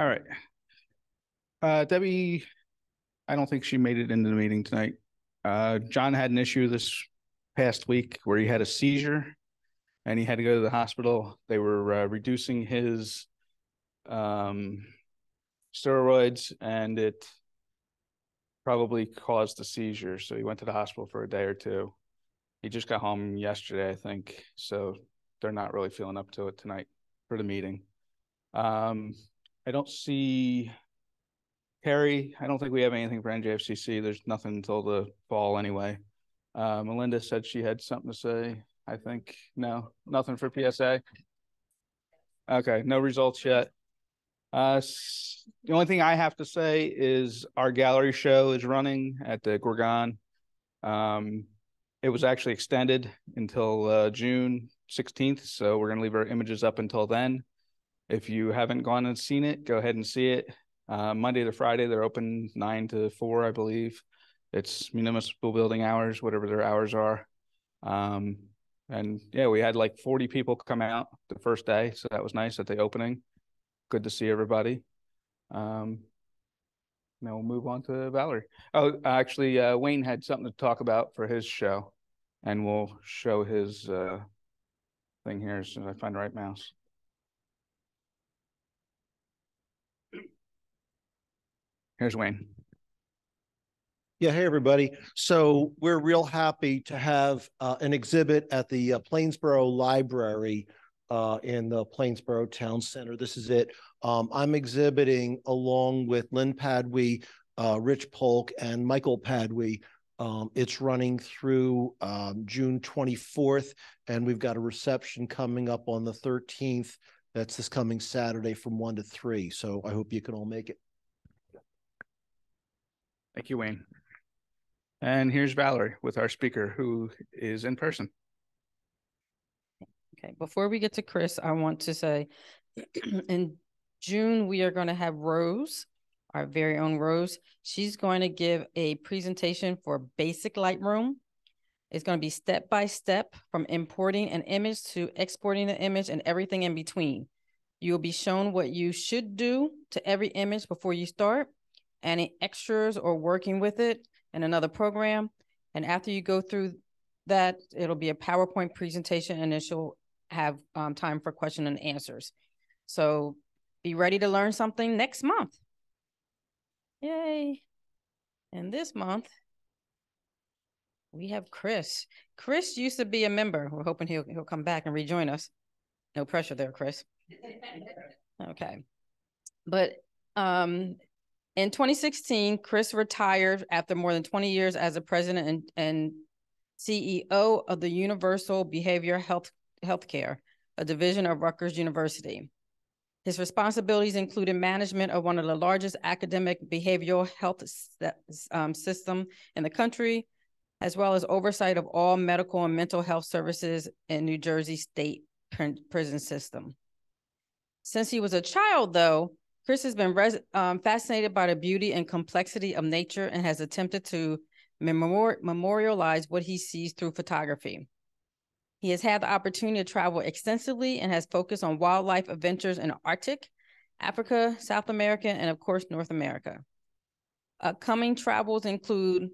All right. Debbie, I don't think she made it into the meeting tonight. John had an issue this past week where he had a seizure and he had to go to the hospital. They were reducing his steroids and it probably caused a seizure. So he went to the hospital for a day or two. He just got home yesterday, I think. So they're not really feeling up to it tonight for the meeting. I don't see Harry. I don't think we have anything for NJFCC. There's nothing until the fall anyway. Melinda said she had something to say, I think. No, nothing for PSA. Okay, no results yet. The only thing I have to say is our gallery show is running at the Gorgon. It was actually extended until June 16th, so we're going to leave our images up until then. If you haven't gone and seen it, go ahead and see it. Monday to Friday, they're open 9 to 4, I believe. It's municipal building hours, whatever their hours are. And yeah, we had like 40 people come out the first day, so that was nice at the opening. Good to see everybody. Now we'll move on to Valerie. Oh, actually, Wayne had something to talk about for his show, and we'll show his thing here as soon as I find the right mouse. Here's Wayne. Yeah, hey, everybody. So we're real happy to have an exhibit at the Plainsboro Library in the Plainsboro Town Center. This is it. I'm exhibiting along with Lynn Padwee, Rich Polk, and Michael Padwee. It's running through June 24th, and we've got a reception coming up on the 13th. That's this coming Saturday from 1 to 3. So I hope you can all make it. Thank you, Wayne. And here's Valerie with our speaker who is in person. Okay, before we get to Chris, I want to say in June, we are going to have Rose, our very own Rose. She's going to give a presentation for basic Lightroom. It's going to be step-by-step from importing an image to exporting the image and everything in between. You'll be shown what you should do to every image before you start, any extras or working with it in another program. And after you go through that, it'll be a PowerPoint presentation and she'll have time for question and answers. So be ready to learn something next month. Yay. And this month, we have Chris. Chris used to be a member. We're hoping he'll come back and rejoin us. No pressure there, Chris. Okay. But, in 2016, Chris retired after more than 20 years as a president and CEO of the Universal Behavioral Healthcare, a division of Rutgers University. His responsibilities included management of one of the largest academic behavioral health system in the country, as well as oversight of all medical and mental health services in New Jersey State prison system. Since he was a child, though, Chris has been fascinated by the beauty and complexity of nature and has attempted to memorialize what he sees through photography. He has had the opportunity to travel extensively and has focused on wildlife adventures in the Arctic, Africa, South America, and of course, North America. Upcoming travels include,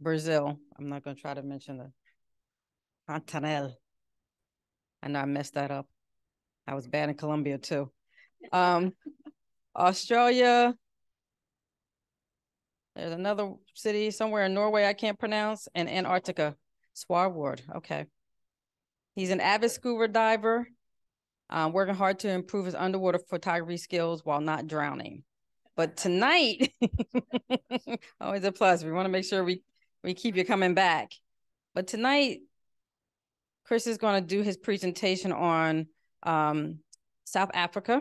Brazil. I'm not going to try to mention the continent. I know I messed that up. I was bad in Colombia too. Australia. There's another city somewhere in Norway I can't pronounce, and Antarctica. Swarward. Okay. He's an avid scuba diver, working hard to improve his underwater photography skills while not drowning. But tonight, always a plus. We want to make sure we keep you coming back. But tonight, Chris is going to do his presentation on South Africa.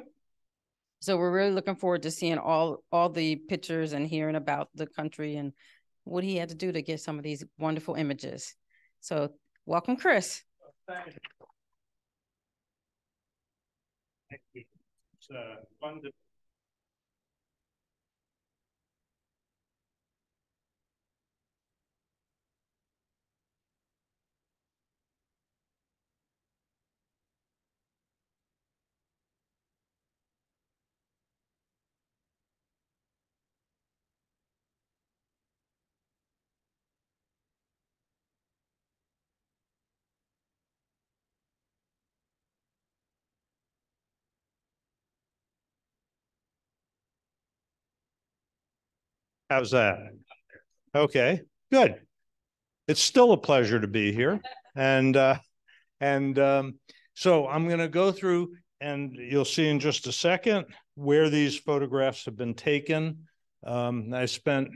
So we're really looking forward to seeing all the pictures and hearing about the country and what he had to do to get some of these wonderful images. So welcome, Chris. Thank you. Thank you. It's wonderful. How's that? Okay, good. It's still a pleasure to be here. So I'm going to go through, and you'll see in just a second where these photographs have been taken. I spent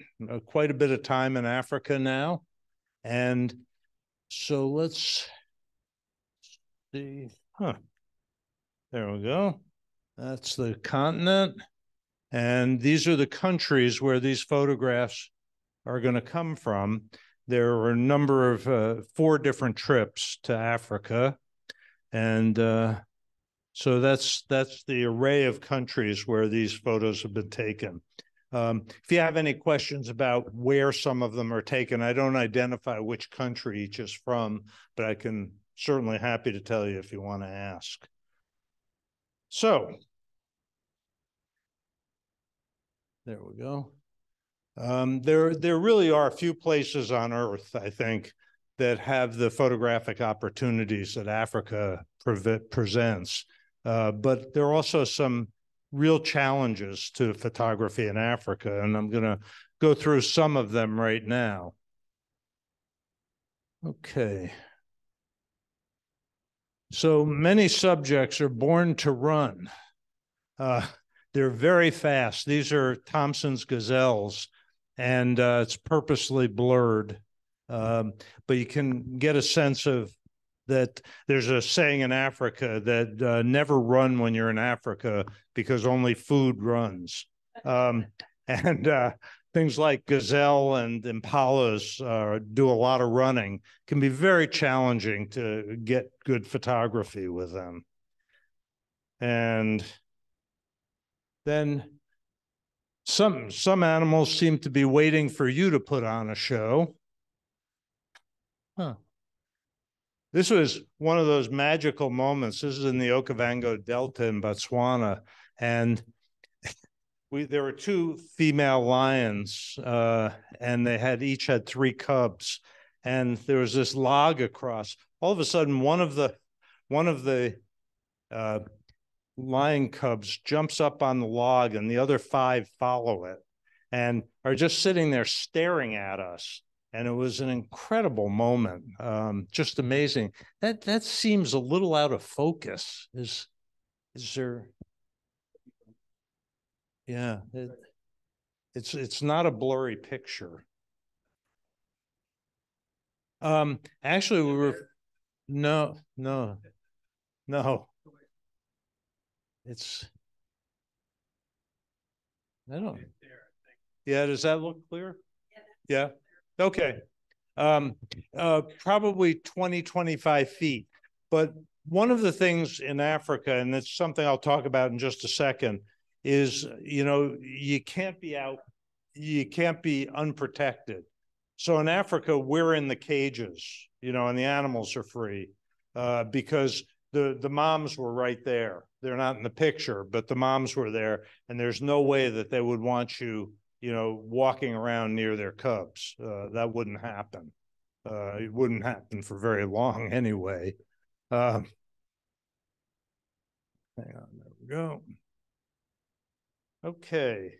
quite a bit of time in Africa now. And so let's see. There we go. That's the continent. And these are the countries where these photographs are going to come from. There were a number of four different trips to Africa. And so that's the array of countries where these photos have been taken. If you have any questions about where some of them are taken, I don't identify which country each is from, but I can certainly happy to tell you if you want to ask. So there we go. There really are a few places on Earth, I think, that have the photographic opportunities that Africa presents. But there are also some real challenges to photography in Africa, and I'm going to go through some of them right now. Okay. So many subjects are born to run. They're very fast. These are Thompson's gazelles, and it's purposely blurred. But you can get a sense of that. There's a saying in Africa that never run when you're in Africa because only food runs. Things like gazelle and impalas do a lot of running. It can be very challenging to get good photography with them. And then some animals seem to be waiting for you to put on a show. Huh. This was one of those magical moments. This is in the Okavango Delta in Botswana. And there were two female lions, and they each had three cubs. And there was this log across. All of a sudden, one of the lion cubs jumps up on the log, and the other five follow it and are just sitting there staring at us. And it was an incredible moment, just amazing. That seems a little out of focus. Is there? Yeah, it's not a blurry picture. Actually, we were no. I don't. Yeah, does that look clear? Yeah. Okay, probably 20, 25 feet. But one of the things in Africa, and it's something I'll talk about in just a second, is, you know, you can't be out, you can't be unprotected. So in Africa, we're in the cages, you know, and the animals are free because the moms were right there. They're not in the picture, but the moms were there, and there's no way that they would want you, you know, walking around near their cubs. That wouldn't happen. It wouldn't happen for very long anyway. Hang on, there we go. Okay.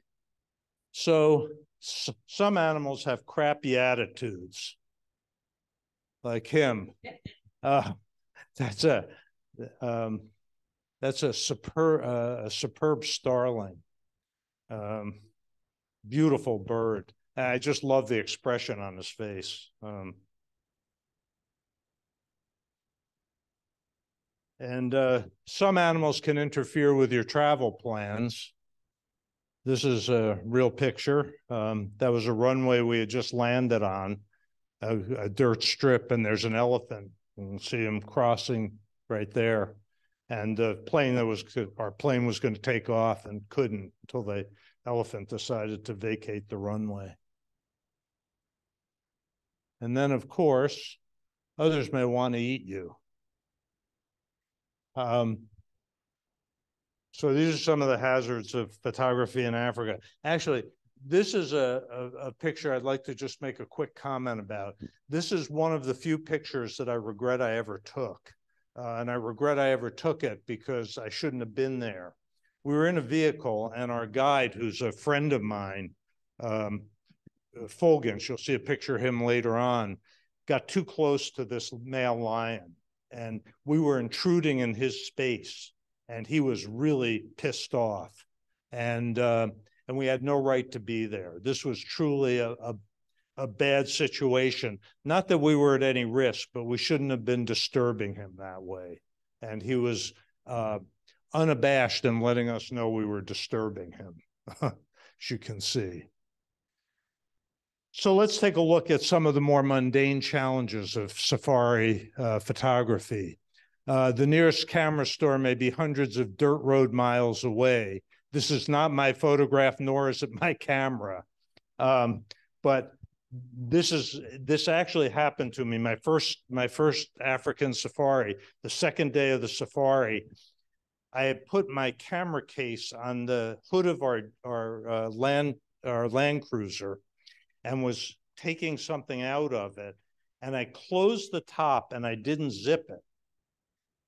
So some animals have crappy attitudes, like him. That's a superb starling. Beautiful bird. I just love the expression on his face. Some animals can interfere with your travel plans. This is a real picture. That was a runway we had just landed on, a dirt strip, and there's an elephant. You can see him crossing right there. And the plane our plane was going to take off and couldn't until the elephant decided to vacate the runway. And then, of course, others may want to eat you. So these are some of the hazards of photography in Africa. Actually, this is a picture I'd like to just make a quick comment about. This is one of the few pictures that I regret I ever took. And I regret I ever took it because I shouldn't have been there. We were in a vehicle, and our guide, who's a friend of mine, Fulgens, you'll see a picture of him later on, got too close to this male lion, and we were intruding in his space, and he was really pissed off, and we had no right to be there. This was truly a bad situation. Not that we were at any risk, but we shouldn't have been disturbing him that way. And he was unabashed in letting us know we were disturbing him, as you can see. So let's take a look at some of the more mundane challenges of safari photography. The nearest camera store may be hundreds of dirt road miles away. This is not my photograph, nor is it my camera. But this actually happened to me. My first African safari, the second day of the safari, I had put my camera case on the hood of our Land Cruiser and was taking something out of it. And I closed the top and I didn't zip it.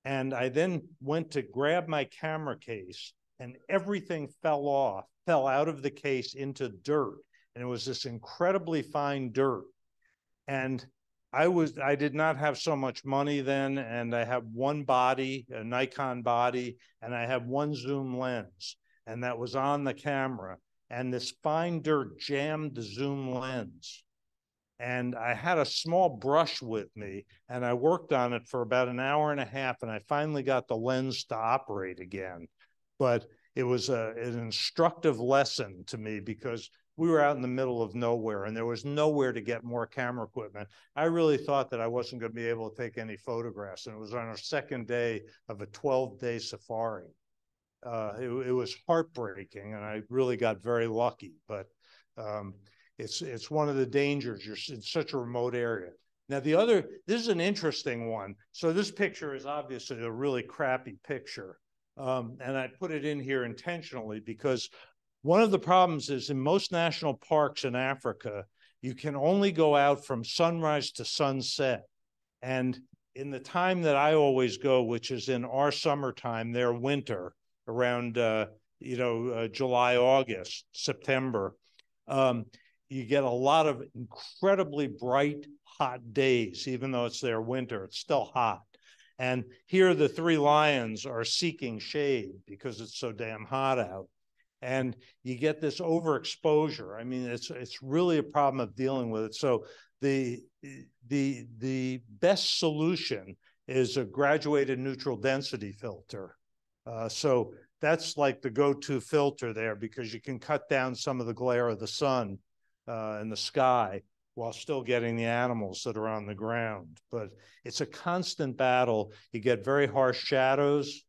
And I then went to grab my camera case and everything fell out of the case into dirt. And it was this incredibly fine dirt. And I did not have so much money then, and I had one body, a Nikon body, and I had one zoom lens, and that was on the camera. And this fine dirt jammed the zoom lens. And I had a small brush with me, and I worked on it for about an hour and a half, and I finally got the lens to operate again. But it was an instructive lesson to me, because we were out in the middle of nowhere and there was nowhere to get more camera equipment. I really thought that I wasn't going to be able to take any photographs. And it was on our second day of a 12-day safari. It was heartbreaking, and I really got very lucky. But it's one of the dangers. You're in such a remote area. Now, this is an interesting one. So this picture is obviously a really crappy picture. And I put it in here intentionally because one of the problems is in most national parks in Africa, you can only go out from sunrise to sunset. And in the time that I always go, which is in our summertime, their winter, around July, August, September, you get a lot of incredibly bright, hot days. Even though it's their winter, it's still hot. And here the three lions are seeking shade because it's so damn hot out. And you get this overexposure. I mean, it's really a problem of dealing with it. So the best solution is a graduated neutral density filter. So that's like the go-to filter there, because you can cut down some of the glare of the sun and the sky while still getting the animals that are on the ground. But it's a constant battle. You get very harsh shadows.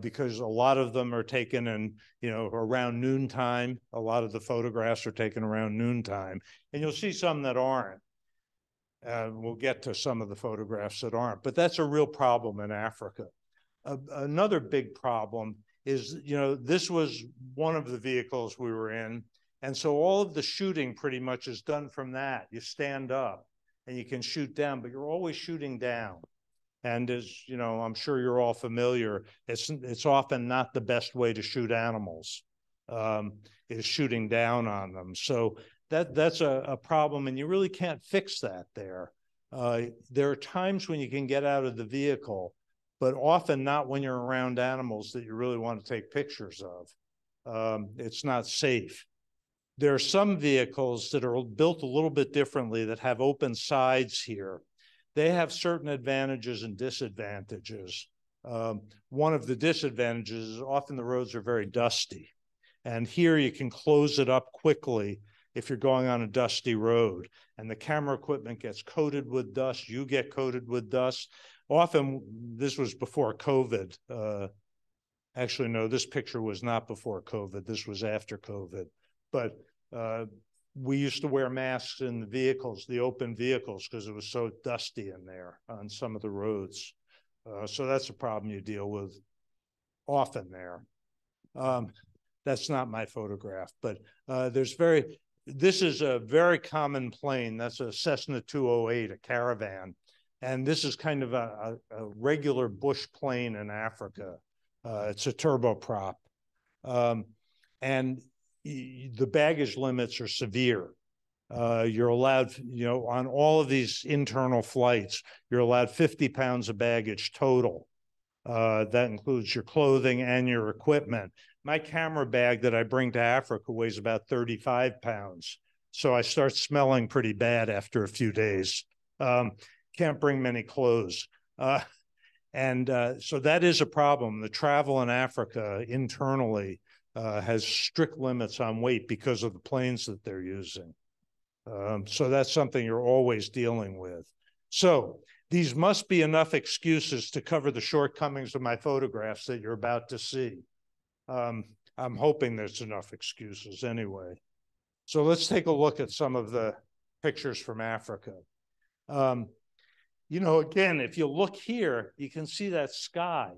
Because a lot of them are taken in, around noontime. A lot of the photographs are taken around noontime. And you'll see some that aren't. We'll get to some of the photographs that aren't. But that's a real problem in Africa. Another big problem is, this was one of the vehicles we were in. And so all of the shooting pretty much is done from that. You stand up and you can shoot down, but you're always shooting down. And as you know, I'm sure you're all familiar, it's often not the best way to shoot animals, is shooting down on them. So that's a problem, and you really can't fix that there. There are times when you can get out of the vehicle, but often not when you're around animals that you really want to take pictures of. It's not safe. There are some vehicles that are built a little bit differently that have open sides here. They have certain advantages and disadvantages. One of the disadvantages is often the roads are very dusty. And here you can close it up quickly if you're going on a dusty road. And the camera equipment gets coated with dust. You get coated with dust. Often, this was before COVID. Actually, no, this picture was not before COVID. This was after COVID. But we used to wear masks in the vehicles, the open vehicles, because it was so dusty in there on some of the roads. So that's a problem you deal with often there. That's not my photograph, but this is a very common plane. That's a Cessna 208, a caravan. And this is kind of a regular bush plane in Africa. It's a turboprop. And the baggage limits are severe. You're allowed, you know, on all of these internal flights, you're allowed 50 pounds of baggage total. That includes your clothing and your equipment. My camera bag that I bring to Africa weighs about 35 pounds. So I start smelling pretty bad after a few days. Can't bring many clothes. So that is a problem. The travel in Africa internally has strict limits on weight because of the planes that they're using. So that's something you're always dealing with. So these must be enough excuses to cover the shortcomings of my photographs that you're about to see. I'm hoping there's enough excuses anyway. So let's take a look at some of the pictures from Africa. You know, again, if you look here, you can see that sky.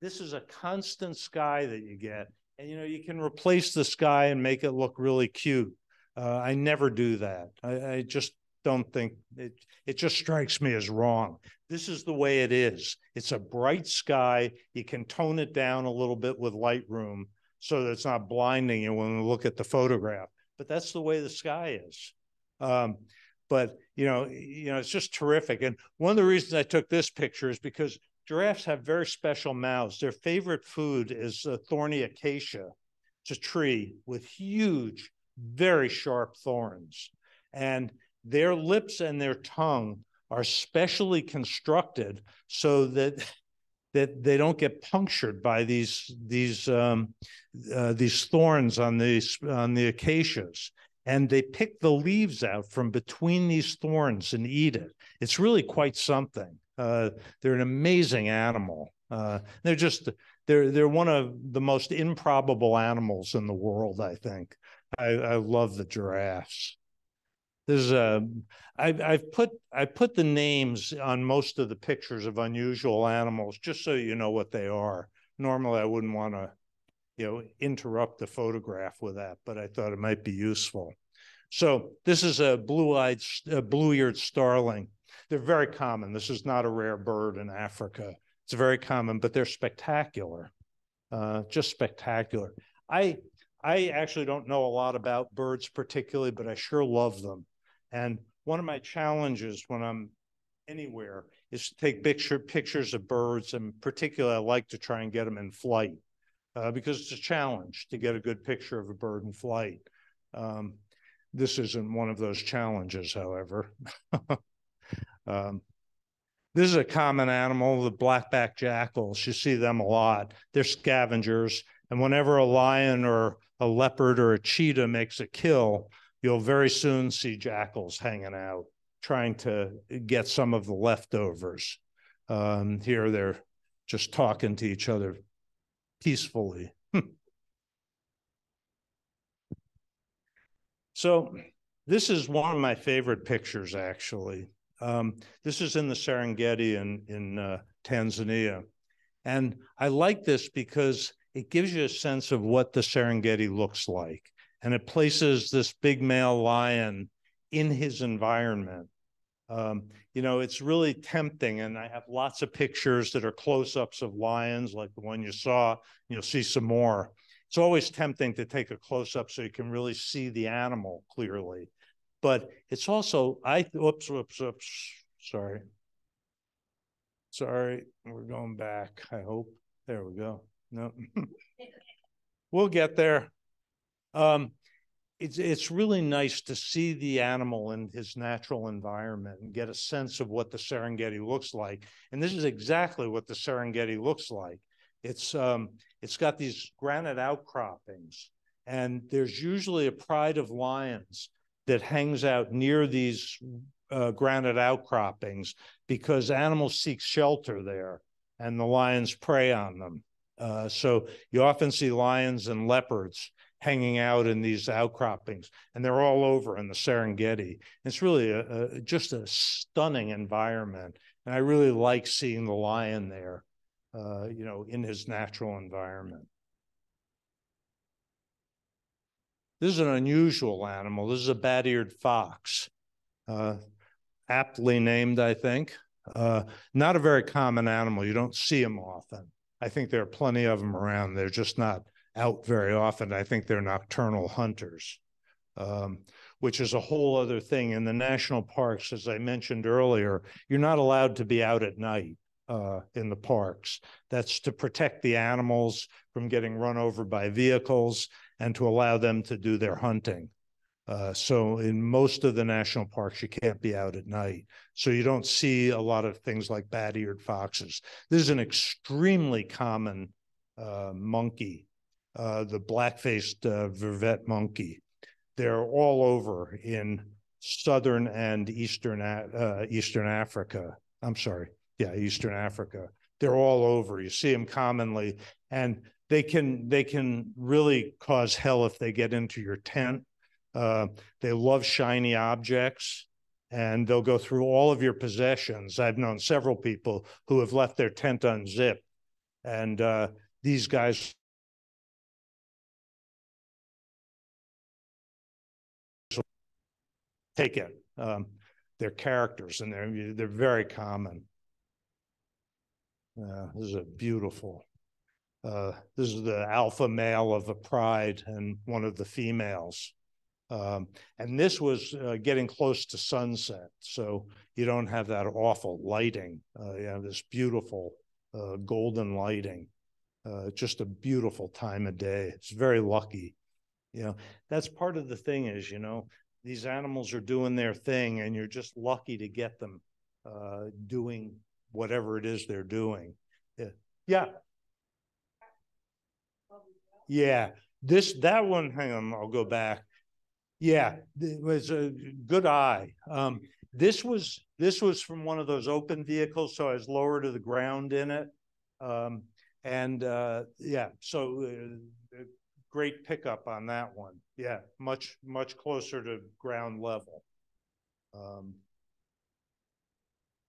This is a constant sky that you get. And, you know, you can replace the sky and make it look really cute. I never do that. I just don't think, it just strikes me as wrong. This is the way it is. It's a bright sky. You can tone it down a little bit with Lightroom so that it's not blinding you when we look at the photograph. But that's the way the sky is. But, you know, it's just terrific. And one of the reasons I took this picture is because giraffes have very special mouths. Their favorite food is thorny acacia. It's a tree with huge, very sharp thorns, and their lips and their tongue are specially constructed so that they don't get punctured by these thorns on the acacias, and they pick the leaves out from between these thorns and eat it. It's really quite something. They're an amazing animal. They're one of the most improbable animals in the world, I think. I love the giraffes. There's I put the names on most of the pictures of unusual animals just so you know what they are. Normally I wouldn't want to, you know, interrupt the photograph with that, but I thought it might be useful. So this is a blue-eared starling. They're very common. This is not a rare bird in Africa. It's very common, but they're spectacular, just spectacular. I actually don't know a lot about birds particularly, but I sure love them. And one of my challenges when I'm anywhere is to take pictures of birds, and particularly I like to try and get them in flight because it's a challenge to get a good picture of a bird in flight. This isn't one of those challenges, however. This is a common animal, the black-backed jackals. You see them a lot. They're scavengers. And whenever a lion or a leopard or a cheetah makes a kill, you'll very soon see jackals hanging out, trying to get some of the leftovers. Here they're just talking to each other peacefully. So this is one of my favorite pictures, actually. This is in the Serengeti in Tanzania. And I like this because it gives you a sense of what the Serengeti looks like. And it places this big male lion in his environment. You know, it's really tempting. And I have lots of pictures that are close-ups of lions, like the one you saw. You'll see some more. It's always tempting to take a close-up so you can really see the animal clearly. But it's also, sorry. Sorry, we're going back, I hope. There we go. No, we'll get there. It's really nice to see the animal in his natural environment and get a sense of what the Serengeti looks like. And this is exactly what the Serengeti looks like. It's got these granite outcroppings, and there's usually a pride of lions that hangs out near these granite outcroppings because animals seek shelter there, and the lions prey on them. So you often see lions and leopards hanging out in these outcroppings, and they're all over in the Serengeti. It's really just a stunning environment, and I really like seeing the lion there, you know, in his natural environment. This is an unusual animal. This is a bat-eared fox, aptly named, I think. Not a very common animal. You don't see them often. I think there are plenty of them around. They're just not out very often. I think they're nocturnal hunters. which is a whole other thing. In the national parks, as I mentioned earlier, you're not allowed to be out at night in the parks. That's to protect the animals from getting run over by vehicles and to allow them to do their hunting. So in most of the national parks, you can't be out at night. So you don't see a lot of things like bat-eared foxes. This is an extremely common monkey, the black-faced vervet monkey. They're all over in southern and Eastern Africa. They're all over. You see them commonly, and they can really cause hell if they get into your tent. They love shiny objects, and they'll go through all of your possessions. I've known several people who have left their tent unzipped, and these guys take it. They're characters, and they're very common. This is a beautiful. This is the alpha male of a pride and one of the females. And this was getting close to sunset, so you don't have that awful lighting. You have this beautiful golden lighting. Just a beautiful time of day. It's very lucky. You know, that's part of the thing is, you know, these animals are doing their thing, and you're just lucky to get them doing whatever it is they're doing. Yeah. Yeah. That one, hang on, I'll go back. Yeah, it was a good eye. This was from one of those open vehicles, so I was lower to the ground in it, yeah. So great pickup on that one. Yeah, much closer to ground level,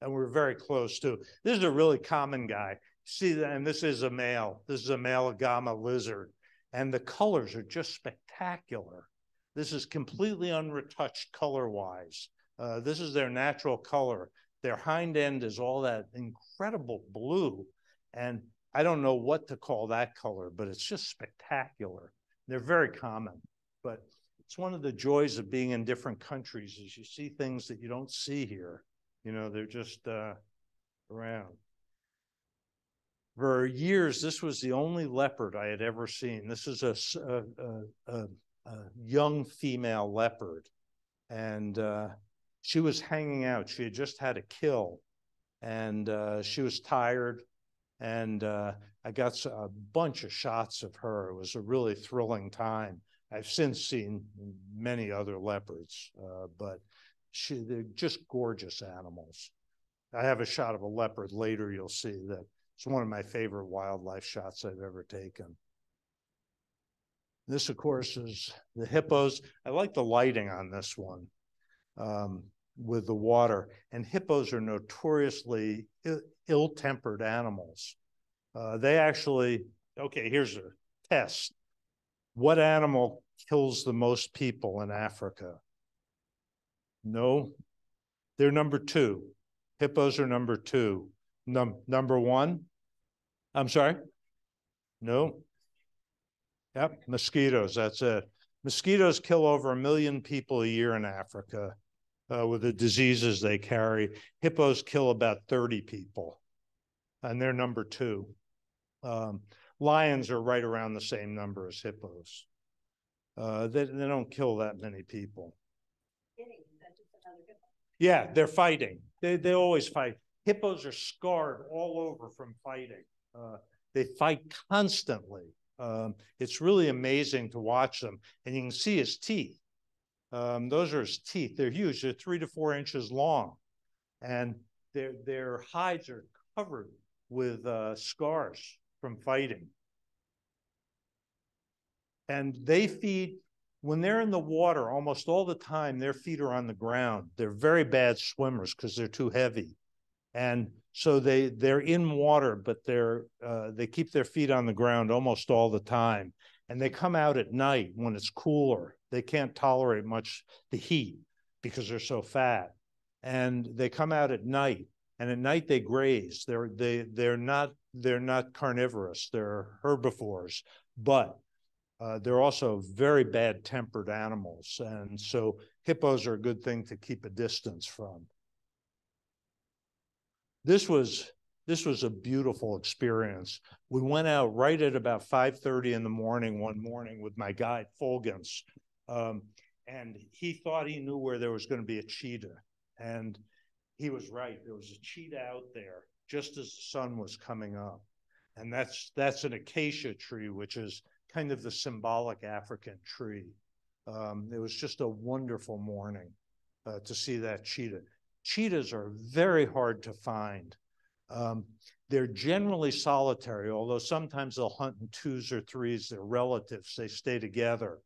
and we're very close too. This is a really common guy. See that, and this is a male. This is a malagama lizard, and the colors are just spectacular. This is completely unretouched color-wise. This is their natural color. Their hind end is all that incredible blue. And I don't know what to call that color, but it's just spectacular. They're very common. But it's one of the joys of being in different countries is you see things that you don't see here. You know, they're just around. For years, this was the only leopard I had ever seen. This is a young female leopard, and she was hanging out. She had just had a kill, and she was tired, and I got a bunch of shots of her. It was a really thrilling time. I've since seen many other leopards, but they're just gorgeous animals. I have a shot of a leopard later. You'll see that it's one of my favorite wildlife shots I've ever taken. This, of course, is the hippos. I like the lighting on this one with the water. And hippos are notoriously ill-tempered animals. They actually, okay, here's a test. What animal kills the most people in Africa? No, they're number two. Hippos are number two. Number one? I'm sorry? No. Yep, mosquitoes, that's it. Mosquitoes kill over 1 million people a year in Africa with the diseases they carry. Hippos kill about 30 people, and they're number two. Lions are right around the same number as hippos. They don't kill that many people. Yeah, they're fighting. They always fight. Hippos are scarred all over from fighting. They fight constantly. It's really amazing to watch them, and you can see his teeth. Those are his teeth. They're huge. They're 3 to 4 inches long, and their hides are covered with scars from fighting. And they feed when they're in the water almost all the time. Their feet are on the ground. They're very bad swimmers because they're too heavy, and so they're in water, but they keep their feet on the ground almost all the time. And they come out at night when it's cooler. They can't tolerate much the heat because they're so fat. And they come out at night, and at night they graze. They're not carnivorous. They're herbivores, but they're also very bad-tempered animals. And so hippos are a good thing to keep a distance from. This was a beautiful experience. We went out right at about 5:30 in the morning one morning with my guide Fulgens, and he thought he knew where there was going to be a cheetah, and he was right. There was a cheetah out there just as the sun was coming up, and that's an acacia tree, which is kind of the symbolic African tree. It was just a wonderful morning to see that cheetah. Cheetahs are very hard to find. They're generally solitary, although sometimes they'll hunt in twos or threes. They're relatives, they stay together,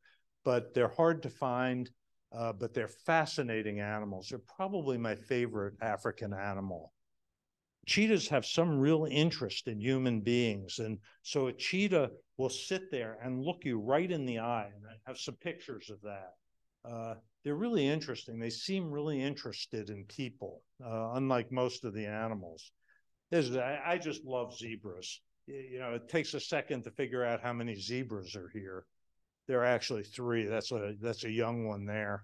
but they're hard to find, but they're fascinating animals. They're probably my favorite African animal. Cheetahs have some real interest in human beings, and so a cheetah will sit there and look you right in the eye, and I have some pictures of that. They're really interesting. They seem really interested in people, unlike most of the animals. I just love zebras. You know, it takes a second to figure out how many zebras are here. There are actually three. That's a young one there.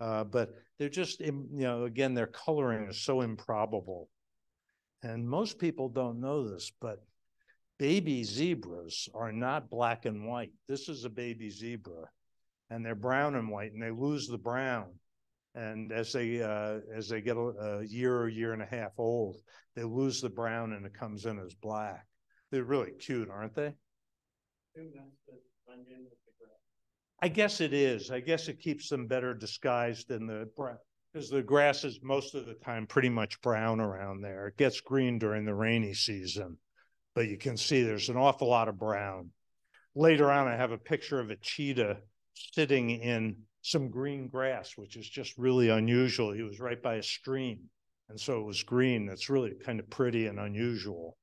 But they're just, you know, again, their coloring is so improbable. And most people don't know this, but baby zebras are not black and white. This is a baby zebra, and they're brown and white, and they lose the brown. And as they get a year or year and a half old, they lose the brown and it comes in as black. They're really cute, aren't they? I guess it is. I guess it keeps them better disguised in the brown, because the grass is most of the time pretty much brown around there. It gets green during the rainy season, but you can see there's an awful lot of brown. Later on, I have a picture of a cheetah sitting in some green grass, which is just really unusual. He was right by a stream, and so it was green. That's really kind of pretty and unusual.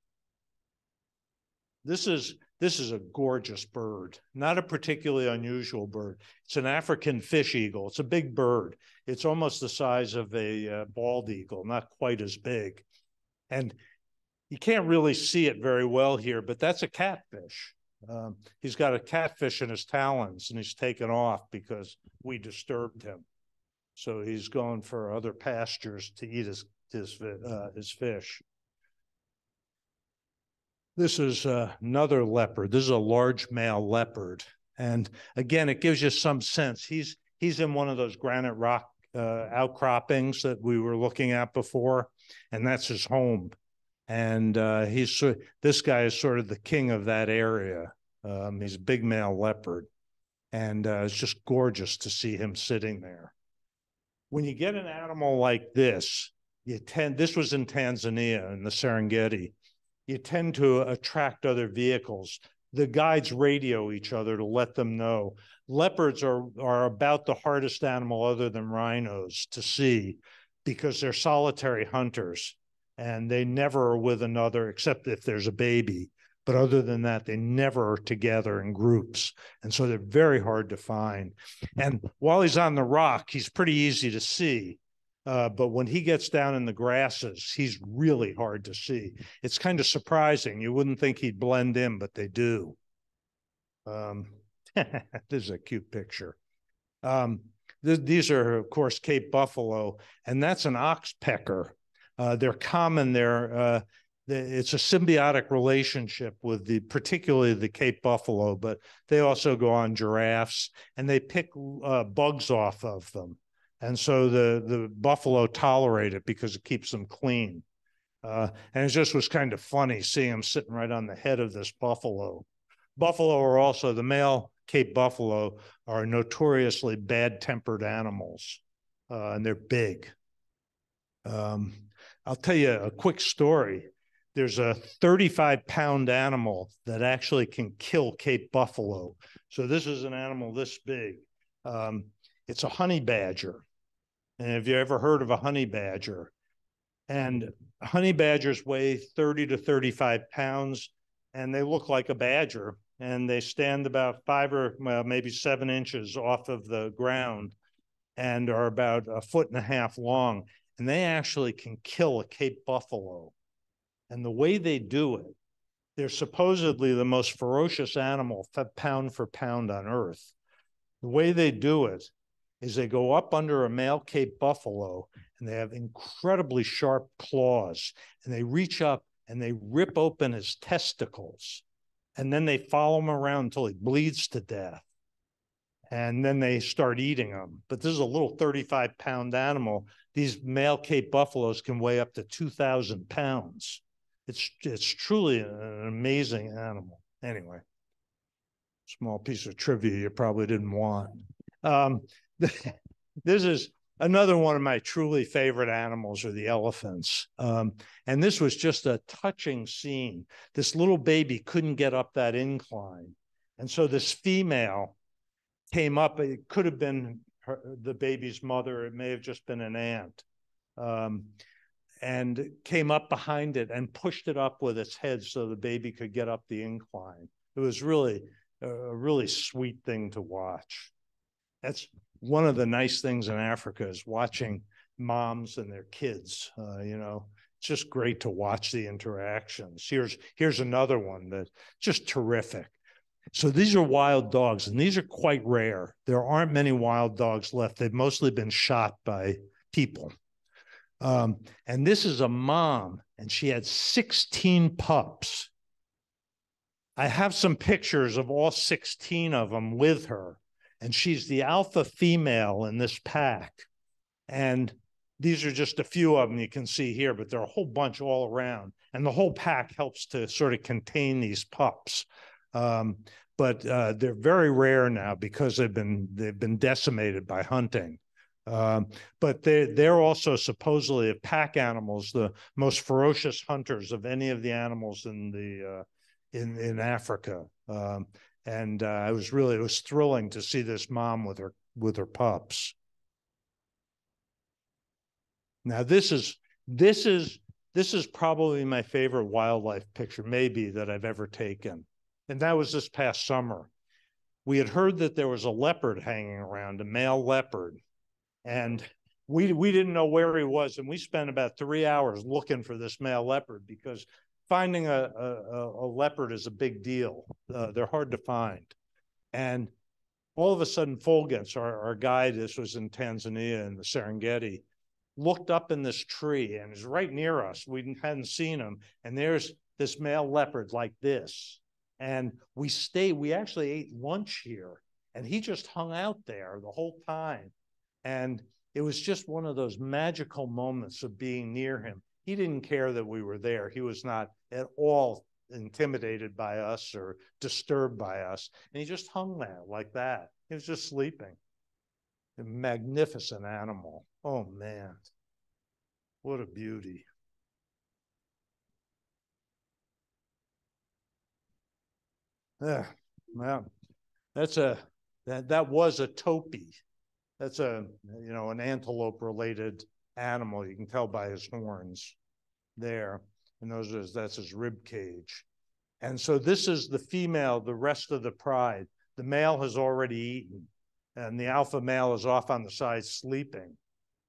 This is a gorgeous bird, not a particularly unusual bird. It's an African fish eagle. It's a big bird. It's almost the size of a bald eagle, not quite as big. And you can't really see it very well here, but that's a catfish. He's got a catfish in his talons, and he's taken off because we disturbed him. So he's gone for other pastures to eat his fish. This is another leopard. This is a large male leopard. And again, it gives you some sense. He's in one of those granite rock outcroppings that we were looking at before, and that's his home. And this guy is sort of the king of that area. He's a big male leopard, and it's just gorgeous to see him sitting there. When you get an animal like this, this was in Tanzania in the Serengeti, you tend to attract other vehicles. The guides radio each other to let them know. Leopards are about the hardest animal other than rhinos to see, because they're solitary hunters. And they never are with another, except if there's a baby. But other than that, they never are together in groups. And so they're very hard to find. And while he's on the rock, he's pretty easy to see. But when he gets down in the grasses, he's really hard to see. It's kind of surprising. You wouldn't think he'd blend in, but they do. This is a cute picture. These are, of course, Cape Buffalo. And that's an oxpecker. They're common there. It's a symbiotic relationship with particularly the Cape Buffalo, but they also go on giraffes, and they pick bugs off of them. And so the buffalo tolerate it because it keeps them clean. And it just was kind of funny seeing them sitting right on the head of this buffalo. Buffalo are also, the male Cape Buffalo are notoriously bad-tempered animals, and they're big. I'll tell you a quick story. There's a 35-pound animal that actually can kill Cape Buffalo. So this is an animal this big. It's a honey badger. And have you ever heard of a honey badger? And honey badgers weigh 30 to 35 pounds, and they look like a badger. And they stand about 5 or maybe 7 inches off of the ground and are about 1.5 feet long. And they actually can kill a Cape Buffalo. And the way they do it, they're supposedly the most ferocious animal pound for pound on earth. The way they do it is they go up under a male Cape Buffalo, and they have incredibly sharp claws, and they reach up and they rip open his testicles, and then they follow him around until he bleeds to death, and then they start eating him. But this is a little 35-pound animal. These male Cape Buffaloes can weigh up to 2,000 pounds. It's truly an amazing animal. Anyway, small piece of trivia you probably didn't want. This is another one of my truly favorite animals, are the elephants. And this was just a touching scene. This little baby couldn't get up that incline. And so this female came up. It could have been the baby's mother. It may have just been an aunt. And came up behind it and pushed it up with its head so the baby could get up the incline. It was really a really sweet thing to watch. That's one of the nice things in Africa, is watching moms and their kids. You know, it's just great to watch the interactions. Here's another one that's just terrific. So these are wild dogs, and these are quite rare. There aren't many wild dogs left. They've mostly been shot by people. And this is a mom, and she had 16 pups. I have some pictures of all 16 of them with her. And she's the alpha female in this pack. And these are just a few of them you can see here, but there are a whole bunch all around. And the whole pack helps to sort of contain these pups. But they're very rare now because they've been decimated by hunting. But they're also supposedly, of pack animals, the most ferocious hunters of any of the animals in the in Africa. And it was thrilling to see this mom with her pups. Now this is probably my favorite wildlife picture, maybe, that I've ever taken. And that was this past summer. We had heard that there was a leopard hanging around, a male leopard, and we didn't know where he was. And we spent about 3 hours looking for this male leopard, because finding a leopard is a big deal. They're hard to find. And all of a sudden, Fulgens, our guide, this was in Tanzania in the Serengeti, looked up in this tree and is right near us. We hadn't seen him. And there's this male leopard like this. And we actually ate lunch here. And he just hung out there the whole time. And it was just one of those magical moments of being near him. He didn't care that we were there. He was not at all intimidated by us or disturbed by us. And he just hung there like that. He was just sleeping. A magnificent animal. Oh, man. What a beauty. Yeah, well, that was a topi. That's an antelope-related animal. You can tell by his horns there, and that's his rib cage. And so this is the female, the rest of the pride. The male has already eaten, and the alpha male is off on the side sleeping.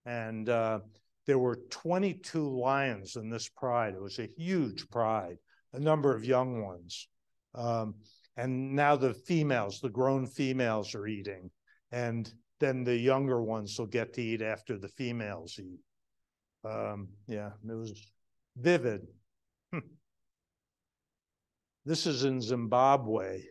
And there were 22 lions in this pride. It was a huge pride, a number of young ones. And now the grown females are eating, and then the younger ones will get to eat after the females eat. Yeah, it was vivid. This is in Zimbabwe,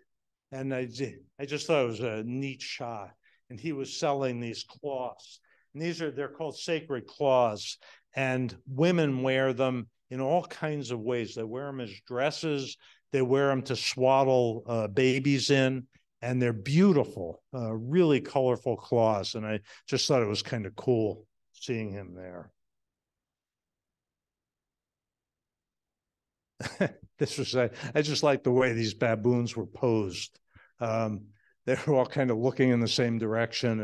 and I just thought it was a neat shot. And he was selling these cloths, and they're called sacred cloths, and women wear them in all kinds of ways. They wear them as dresses. They wear them to swaddle babies in. And they're beautiful, really colorful claws. And I just thought it was kind of cool seeing him there. I just like the way these baboons were posed. They were all kind of looking in the same direction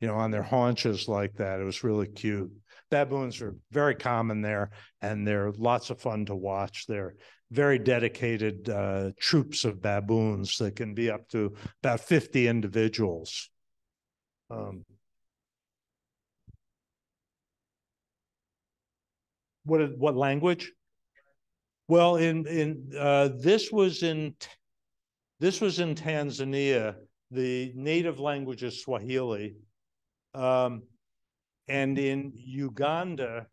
and, on their haunches like that. It was really cute. Baboons are very common there, and they're lots of fun to watch. They're very dedicated troops of baboons that can be up to about 50 individuals. What language? Well, this was in Tanzania. The native language is Swahili. And in Uganda,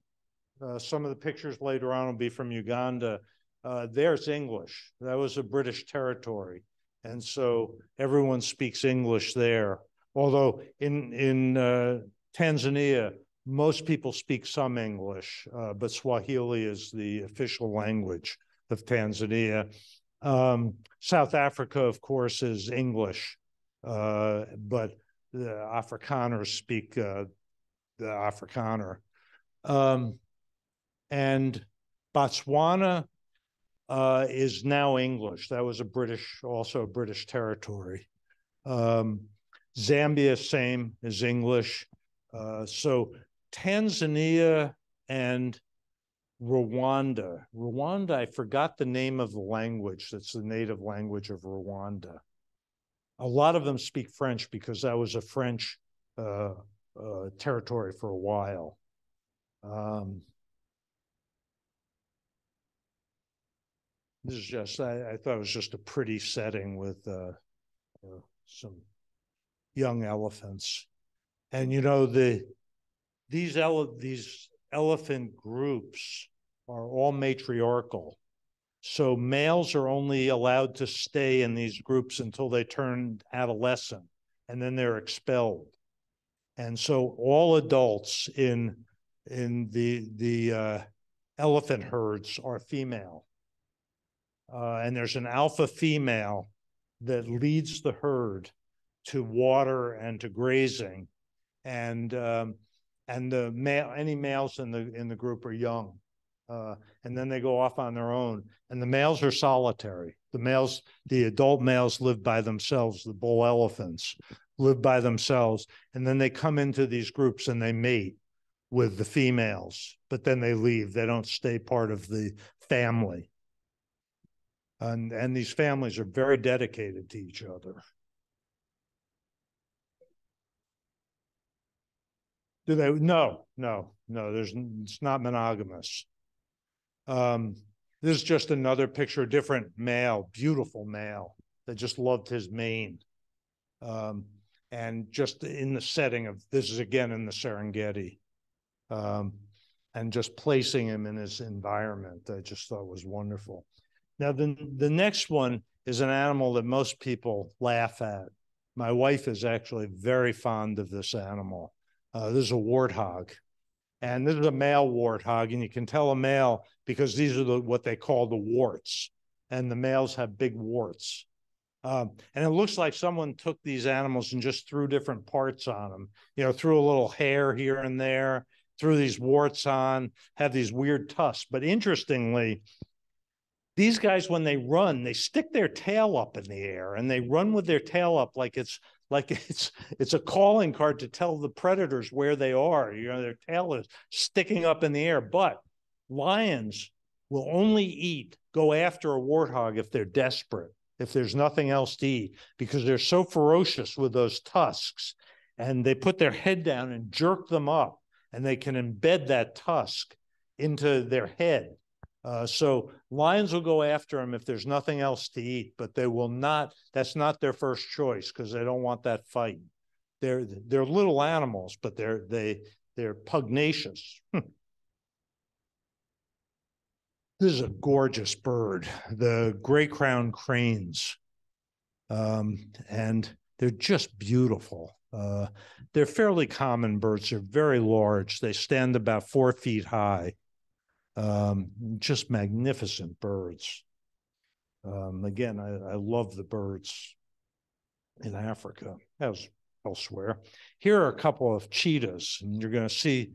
some of the pictures later on will be from Uganda. There's English. That was a British territory. And so everyone speaks English there. Although in Tanzania, most people speak some English, but Swahili is the official language of Tanzania. South Africa, of course, is English, but the Afrikaners speak the Afrikaner. And Botswana is now English. That was a British, also a British territory. Zambia, same, is English. So Tanzania and Rwanda. Rwanda, I forgot the name of the language. That's the native language of Rwanda. A lot of them speak French because that was a French territory for a while. This is just, I thought it was just a pretty setting with some young elephants. And you know, these elephant groups are all matriarchal. So males are only allowed to stay in these groups until they turn adolescent, and then they're expelled. And so all adults in the elephant herds are female. And there's an alpha female that leads the herd to water and to grazing. And the male, any males in the group are young, and then they go off on their own. And the males are solitary. The adult males live by themselves. The bull elephants live by themselves, and then they come into these groups and they mate with the females. But then they leave. They don't stay part of the family. And these families are very dedicated to each other. Do they? No. It's not monogamous. This is just another picture, different male, beautiful male that just loved his mane, and just in the setting of this is again in the Serengeti, and just placing him in his environment, I just thought was wonderful. Now the next one is an animal that most people laugh at. My wife is actually very fond of this animal. This is a warthog, and this is a male warthog, and you can tell a male because these are what they call the warts, and the males have big warts. And it looks like someone took these animals and just threw different parts on them, you know, threw a little hair here and there, threw these warts on, have these weird tusks. But interestingly, these guys, when they run, they stick their tail up in the air, and they run with their tail up like it's a calling card to tell the predators where they are. You know, their tail is sticking up in the air. But lions will only go after a warthog if they're desperate, if there's nothing else to eat, because they're so ferocious with those tusks. And they put their head down and jerk them up, and they can embed that tusk into their head. So lions will go after them if there's nothing else to eat, but they will not, that's not their first choice because they don't want that fight. They're little animals, but they're pugnacious. This is a gorgeous bird, the gray-crowned cranes. And they're just beautiful. They're fairly common birds. They're very large. They stand about 4 feet high. Just magnificent birds. Again, I love the birds in Africa as elsewhere. Here are a couple of cheetahs, and you're going to see.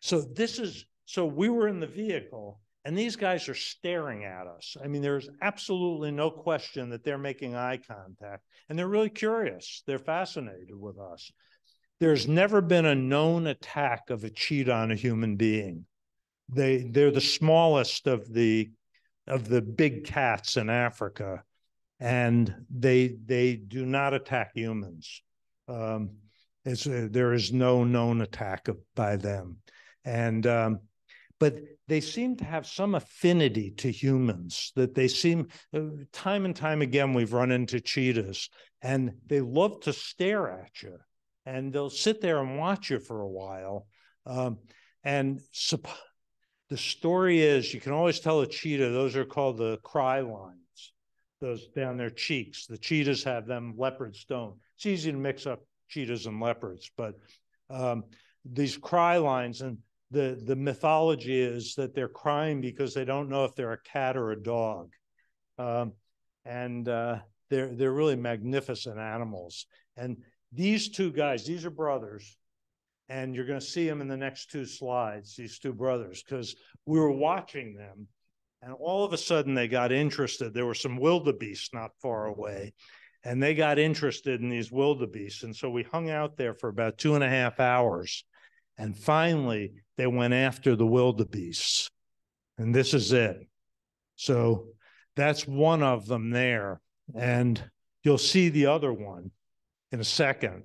So we were in the vehicle, and these guys are staring at us. I mean, there's absolutely no question that they're making eye contact, and they're really curious. They're fascinated with us. There's never been a known attack of a cheetah on a human being. They're the smallest of the big cats in Africa, and they do not attack humans. There is no known attack by them, and but they seem to have some affinity to humans. That they seem time and time again we've run into cheetahs, and they love to stare at you. and they'll sit there and watch you for a while. And the story is, you can always tell a cheetah, those are called the cry lines, those down their cheeks. The cheetahs have them, leopards don't. It's easy to mix up cheetahs and leopards, but these cry lines, and the mythology is that they're crying because they don't know if they're a cat or a dog. They're really magnificent animals. And these two guys, these are brothers, and you're going to see them in the next two slides, these two brothers, because we were watching them, and all of a sudden they got interested. There were some wildebeests not far away, and they got interested in these wildebeests. And so we hung out there for about 2.5 hours, and finally they went after the wildebeests. And this is it. So that's one of them there, and you'll see the other one in a second.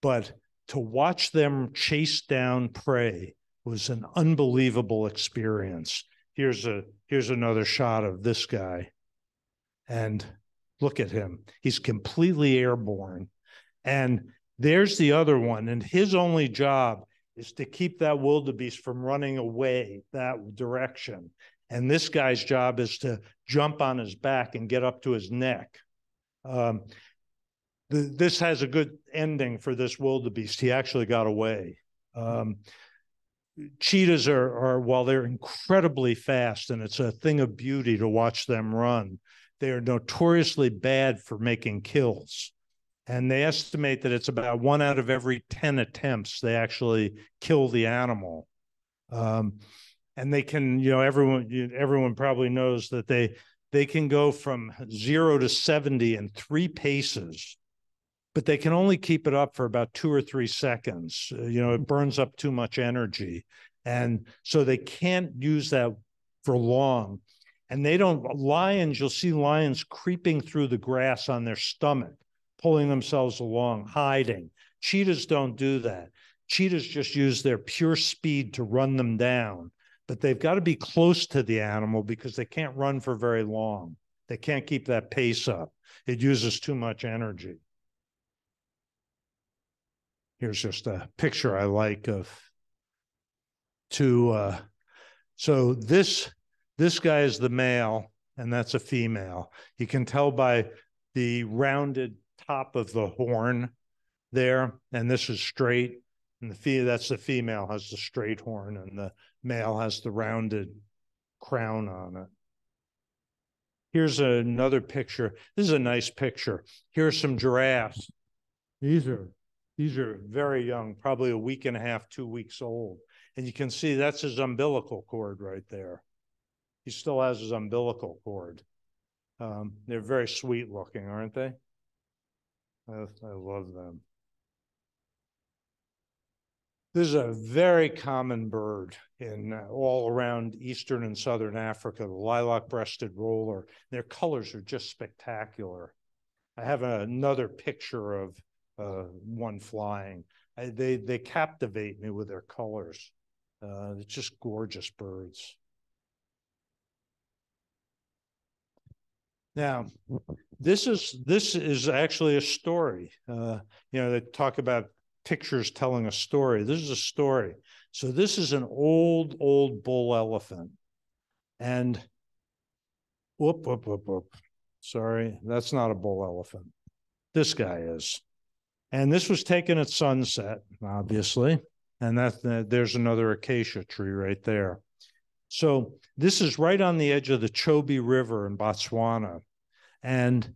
But to watch them chase down prey was an unbelievable experience. Here's another shot of this guy, and look at him. He's completely airborne. And there's the other one, and his only job is to keep that wildebeest from running away that direction. And this guy's job is to jump on his back and get up to his neck. This has a good ending for this wildebeest. He actually got away. Cheetahs are, while they're incredibly fast, and it's a thing of beauty to watch them run, they are notoriously bad for making kills. And they estimate that it's about 1 out of every 10 attempts they actually kill the animal. And they can, you know, everyone probably knows that they can go from 0 to 70 in 3 paces, but they can only keep it up for about 2 or 3 seconds. You know, it burns up too much energy. And so they can't use that for long. And they don't, lions, you'll see lions creeping through the grass on their stomach, pulling themselves along, hiding. Cheetahs don't do that. Cheetahs just use their pure speed to run them down, but they've got to be close to the animal because they can't run for very long. They can't keep that pace up. It uses too much energy. Here's just a picture I like of two. So this guy is the male, and that's a female. You can tell by the rounded top of the horn there, and this is straight. And that's the female has the straight horn, and the male has the rounded crown on it. Here's another picture. This is a nice picture. Here are some giraffes. These are very young, probably 1.5 weeks, 2 weeks old. And you can see that's his umbilical cord right there. He still has his umbilical cord. They're very sweet looking, aren't they? I love them. This is a very common bird in all around Eastern and Southern Africa, the lilac-breasted roller. Their colors are just spectacular. I have another picture of one flying. They captivate me with their colors. They're just gorgeous birds. Now, this is actually a story. You know, they talk about pictures telling a story. This is a story. So this is an old bull elephant, and whoop. Sorry, that's not a bull elephant. This guy is. And this was taken at sunset, obviously. And there's another acacia tree right there. So this is right on the edge of the Chobe River in Botswana. And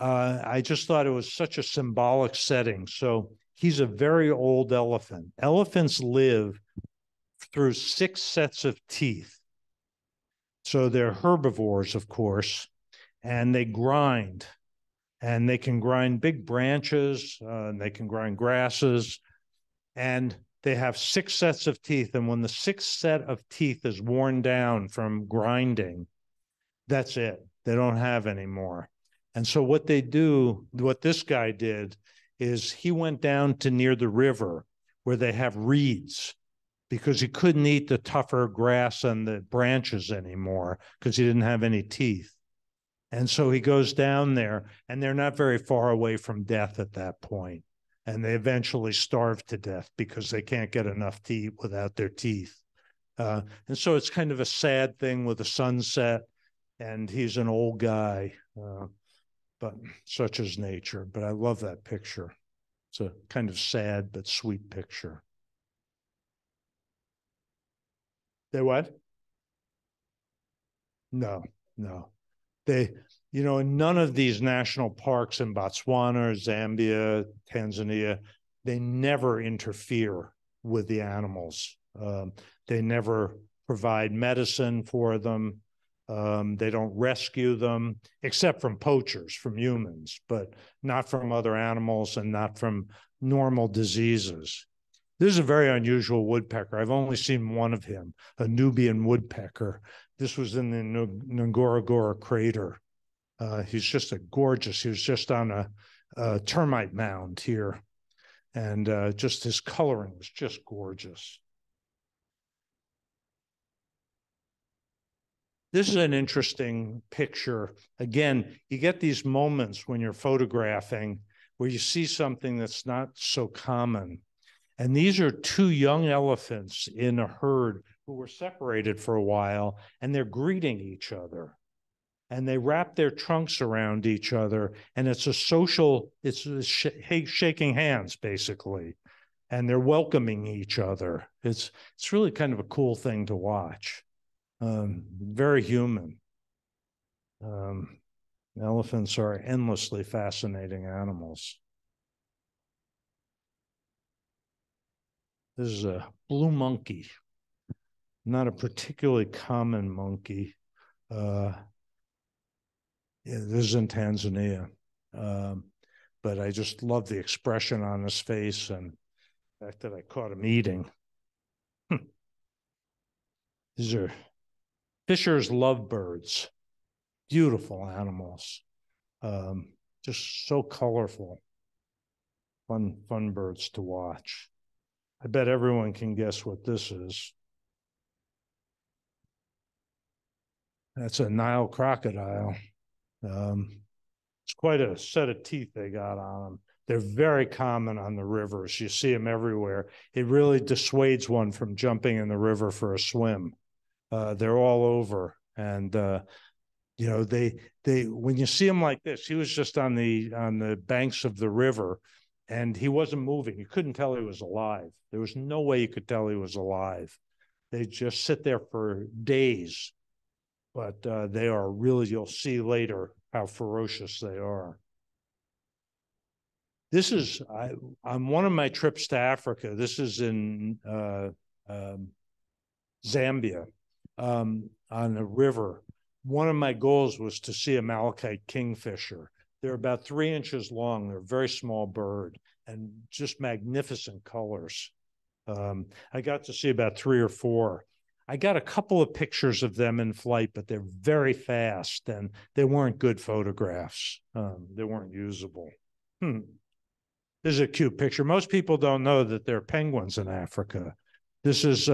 I just thought it was such a symbolic setting. So he's a very old elephant. Elephants live through 6 sets of teeth. So they're herbivores, of course, and they grind. And they can grind big branches, and they can grind grasses, and they have 6 sets of teeth. And when the 6th set of teeth is worn down from grinding, that's it. They don't have any more. And so what they do, what this guy did, is he went down to near the river where they have reeds, because he couldn't eat the tougher grass and the branches anymore because he didn't have any teeth. And so he goes down there, and they're not very far away from death at that point. and they eventually starve to death because they can't get enough to eat without their teeth. And so it's kind of a sad thing with the sunset, and he's an old guy, but such is nature. But I love that picture. It's a kind of sad but sweet picture. They what? No, no. They, you know, in none of these national parks in Botswana, Zambia, Tanzania, they never interfere with the animals. They never provide medicine for them. They don't rescue them, except from poachers, from humans, but not from other animals and not from normal diseases. This is a very unusual woodpecker. I've only seen one of him, a Nubian woodpecker. This was in the Ngorongoro crater. He's just a gorgeous, he was just on a termite mound here. And just his coloring was just gorgeous. This is an interesting picture. Again, you get these moments when you're photographing where you see something that's not so common. And these are two young elephants in a herd who were separated for a while, and they're greeting each other. And they wrap their trunks around each other, and it's a social, it's shaking hands, basically. And they're welcoming each other. It's really kind of a cool thing to watch. Very human. Elephants are endlessly fascinating animals. This is a blue monkey, not a particularly common monkey. Yeah, this is in Tanzania, but I just love the expression on his face and the fact that I caught him eating. These are Fisher's lovebirds, beautiful animals, just so colorful, fun birds to watch. I bet everyone can guess what this is. That's a Nile crocodile. It's quite a set of teeth they got on them. They're very common on the rivers. You see them everywhere. It really dissuades one from jumping in the river for a swim. They're all over, and you know, they when you see him like this, he was just on the banks of the river, and he wasn't moving. You couldn't tell he was alive. There was no way you could tell he was alive. They just sit there for days, but they are really, you'll see later how ferocious they are. This is on one of my trips to Africa. This is in Zambia. On a river. One of my goals was to see a malachite kingfisher. They're about 3 inches long. They're a very small bird and just magnificent colors. I got to see about 3 or 4. I got a couple of pictures of them in flight, but they're very fast and they weren't good photographs. They weren't usable. This is a cute picture. Most people don't know that there are penguins in Africa. This is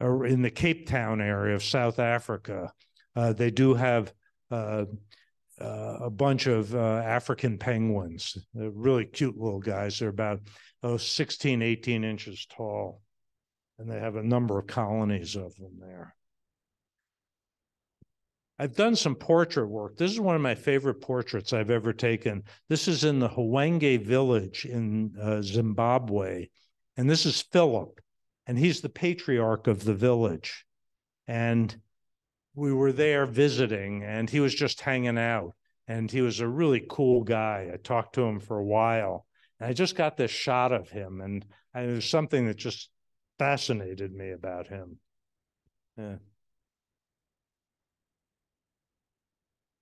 in the Cape Town area of South Africa. They do have a bunch of African penguins. They're really cute little guys. They're about 16, 18 inches tall. And they have a number of colonies of them there. I've done some portrait work. This is one of my favorite portraits I've ever taken. This is in the Hwenge village in Zimbabwe. And this is Philip. And he's the patriarch of the village. And we were there visiting, and he was just hanging out. And he was a really cool guy. I talked to him for a while. And I just got this shot of him. And it was something that just fascinated me about him.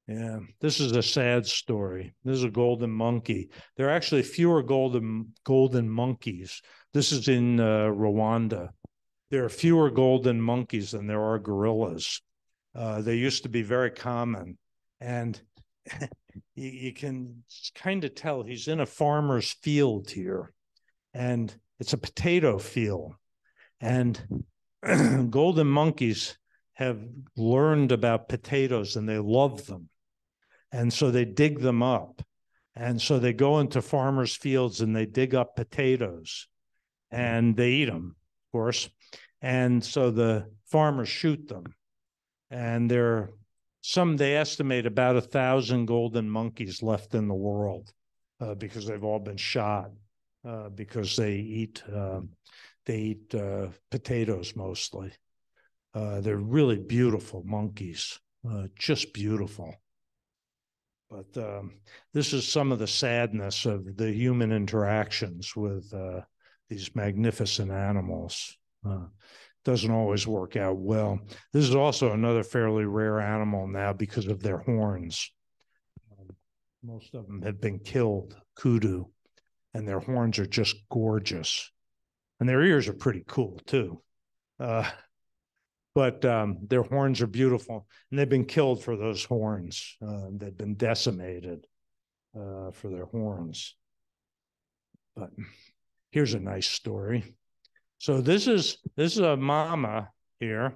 Yeah, this is a sad story. This is a golden monkey. There are actually fewer golden monkeys. This is in Rwanda. There are fewer golden monkeys than there are gorillas. They used to be very common. And you can kind of tell he's in a farmer's field here. And it's a potato field. And golden monkeys have learned about potatoes and they love them. And so they dig them up And so they go into farmers' fields and they dig up potatoes and they eat them, of course. And so the farmers shoot them. And there are some, they estimate about 1,000 golden monkeys left in the world because they've all been shot because they eat potatoes mostly. They're really beautiful monkeys, just beautiful. But this is some of the sadness of the human interactions with these magnificent animals. Doesn't always work out well. This is also another fairly rare animal now because of their horns. Most of them have been killed, kudu, and their horns are just gorgeous. And their ears are pretty cool too. But their horns are beautiful, and they've been killed for those horns. They've been decimated for their horns. But here's a nice story. So this is a mama here,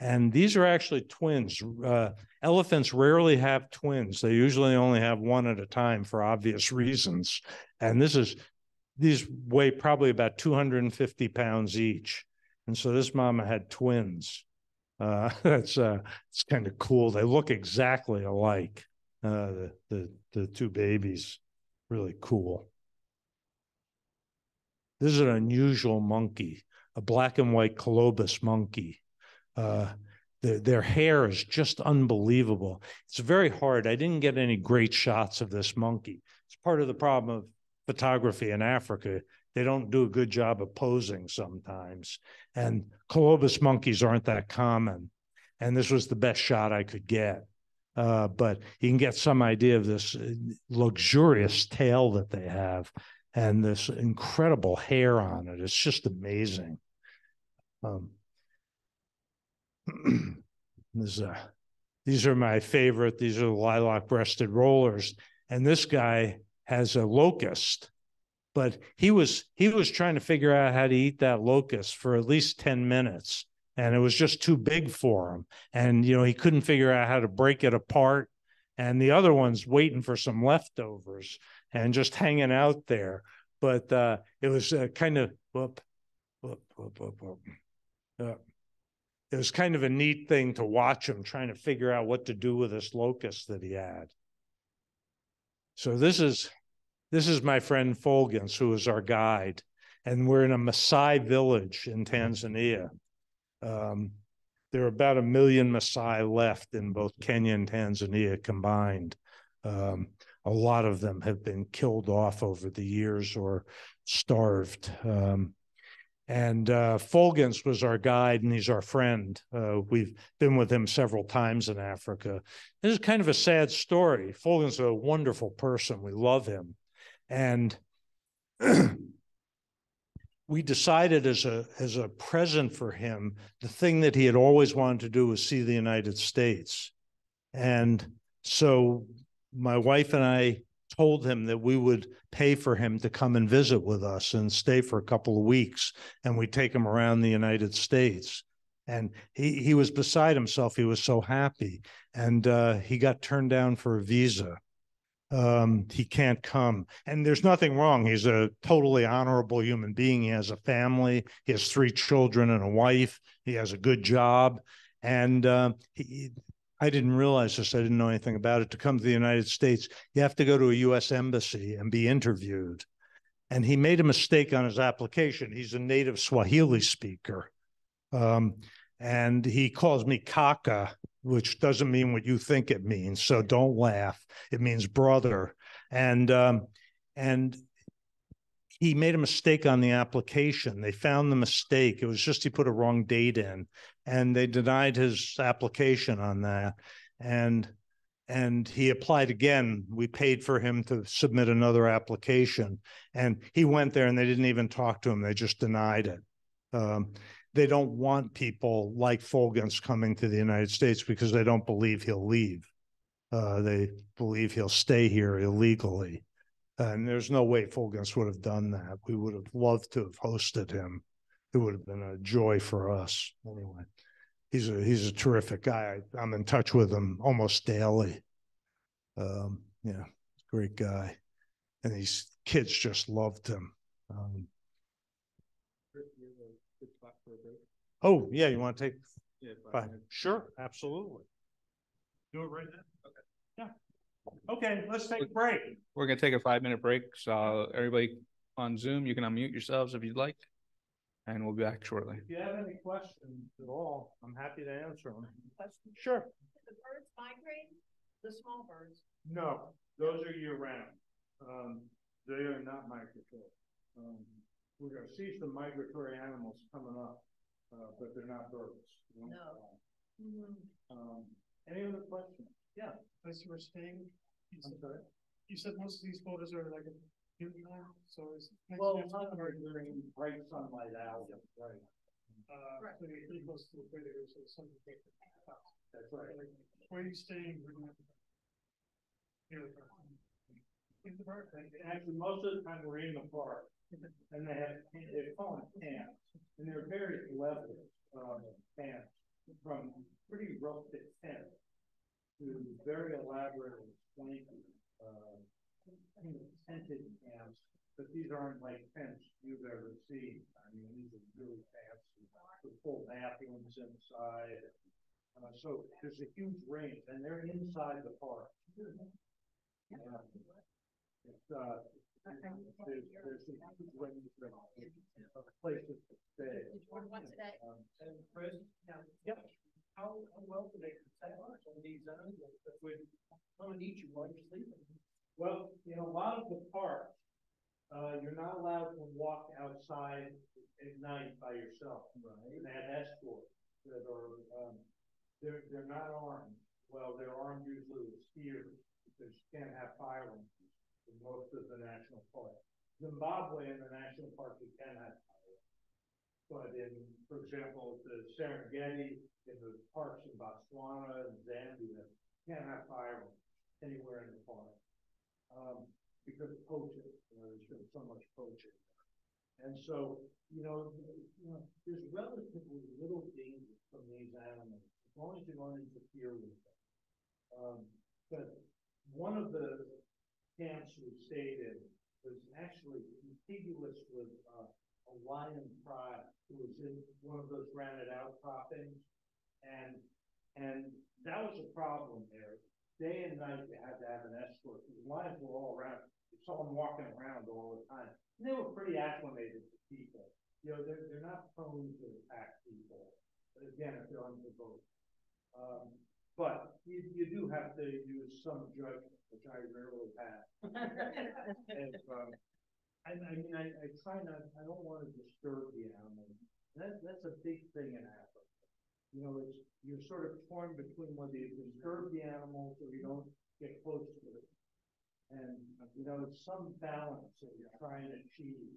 and these are actually twins. Elephants rarely have twins. They usually only have one at a time for obvious reasons. And these weigh probably about 250 pounds each. And so this mama had twins. It's kind of cool. They look exactly alike. The two babies, really cool. This is an unusual monkey, a black and white colobus monkey. Their hair is just unbelievable. It's very hard. I didn't get any great shots of this monkey. It's part of the problem of photography in Africa. They don't do a good job of posing sometimes. And colobus monkeys aren't that common. And this was the best shot I could get. But you can get some idea of this luxurious tail that they have and this incredible hair on it. It's just amazing. These are my favorite. These are the lilac-breasted rollers. And this guy has a locust. But he was trying to figure out how to eat that locust for at least 10 minutes, and it was just too big for him. And, you know, he couldn't figure out how to break it apart. And the other one's waiting for some leftovers and just hanging out there. But it was kind of it was kind of a neat thing to watch him trying to figure out what to do with this locust that he had. So this is my friend Fulgens, who is our guide, and we're in a Maasai village in Tanzania. There are about 1 million Maasai left in both Kenya and Tanzania combined. A lot of them have been killed off over the years or starved. And Fulgens was our guide, and he's our friend. We've been with him several times in Africa. This is kind of a sad story. Fulgens is a wonderful person. We love him. And we decided as a present for him, the thing that he had always wanted to do was see the United States. And so my wife and I told him that we would pay for him to come and visit with us and stay for a couple of weeks, and we take him around the United States. And he was beside himself. He was so happy. And he got turned down for a visa. He can't come, and there's nothing wrong. He's a totally honorable human being. He has a family. He has 3 children and a wife. He has a good job. And I didn't realize this. I didn't know anything about it. To come to the United States, you have to go to a U.S. embassy and be interviewed. And he made a mistake on his application. He's a native Swahili speaker. And he calls me kaka, which doesn't mean what you think it means. So don't laugh. It means brother. And he made a mistake on the application. They found the mistake. It was just he put a wrong date in, and they denied his application on that. And he applied again. We paid for him to submit another application. And he went there, and they didn't even talk to him. They just denied it. They don't want people like Fulgens coming to the United States because they don't believe he'll leave. They believe he'll stay here illegally. And there's no way Fulgens would have done that. We would have loved to have hosted him. It would have been a joy for us. Anyway, he's a terrific guy. I'm in touch with him almost daily. Yeah, great guy. and these kids just loved him. Oh, yeah, you want to take 5 minutes? Sure, absolutely. Do it right now? Okay. Yeah. Okay, let's take a break. We're going to take a 5-minute break. So everybody on Zoom, you can unmute yourselves if you'd like, and we'll be back shortly. If you have any questions at all, I'm happy to answer them. Sure. Did the birds migrate? The small birds? No, those are year-round. They are not migratory. We're going to see some migratory animals coming up, but they're not birds. No. Any other questions? Yeah. Place you were staying. You said most of these photos are like a now, so it's well, it's not during bright sunlight out. Yep. Right. Right. So you're pretty close to the equator, so the sun can take the house. That's right. Like, where are you staying? Near the park. In the park. Actually, most of the time we're in the park, and they have they call them camps, and there are various levels of camps, from pretty rustic tent to very elaborate swanky tented camps, but these aren't like tents you've ever seen. I mean, these are really fancy with full bathrooms inside. So there's a huge range, and they're inside the park. There's a huge range of places to stay. Did you order one today? And Chris? No. Yep. How well do they protect on these zones that would come and eat you while you're sleeping? Well, in a lot of the parks, you're not allowed to walk outside at night by yourself. Right. And have escorts that are, they're not armed. Well, they're armed usually with spears because you can't have firearms in most of the national parks. Zimbabwe in the national park, you can have firearms. But in, for example, the Serengeti, in the parks in Botswana and Zambia, you can't have firearms anywhere in the park. Because of poaching, there's been so much poaching. And so, you know there's relatively little danger from these animals, as long as you don't interfere with them. But one of the camps we stayed in was actually contiguous with a lion tribe who was in one of those granite outcroppings, and that was a problem there. Day and night, they had to have an escort. The lions were all around. You saw them walking around all the time. And they were pretty acclimated to people. They're not prone to attack people. But again, if they're unprovoked. But you do have to use some judgment, which I rarely have. I mean, I try not. I don't want to disturb the animal. That's a big thing in Africa. It's, you're sort of torn between whether you disturb the animals or you don't get close to it. And, it's some balance that you're trying to achieve.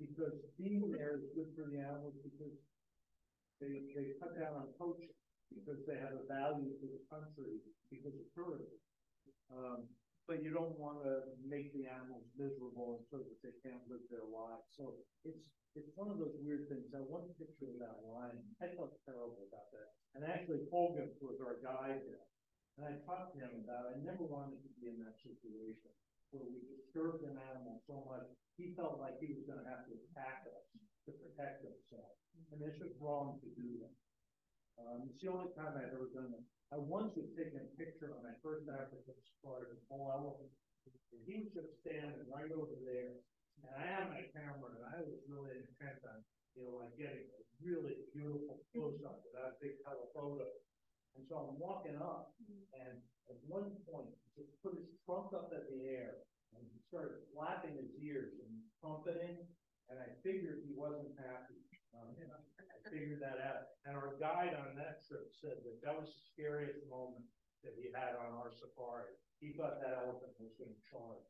Because being there is good for the animals because they cut down on poaching, because they have a value to the country, because of tourism. But you don't want to make the animals miserable so that they can't live their lives. So it's one of those weird things. I one picture of that lion. I felt terrible about that. And actually, Fulgens was our guide there. And I talked to him about it. I never wanted to be in that situation where we disturbed an animal so much, he felt like he was going to have to attack us to protect himself. And it's just wrong to do that. It's the only time I've ever done that. I once was taking a picture on my first African safari of a whole elephant. And he was just standing right over there. And I had my camera, and I was really intent on, like getting a really beautiful close-up without a big telephoto. And so I'm walking up, and at one point, he just put his trunk up in the air, and he started flapping his ears and trumpeting, and I figured he wasn't happy. I figured that out. And our guide on that trip said that that was the scariest moment that he had on our safari. He thought that elephant was going to charge.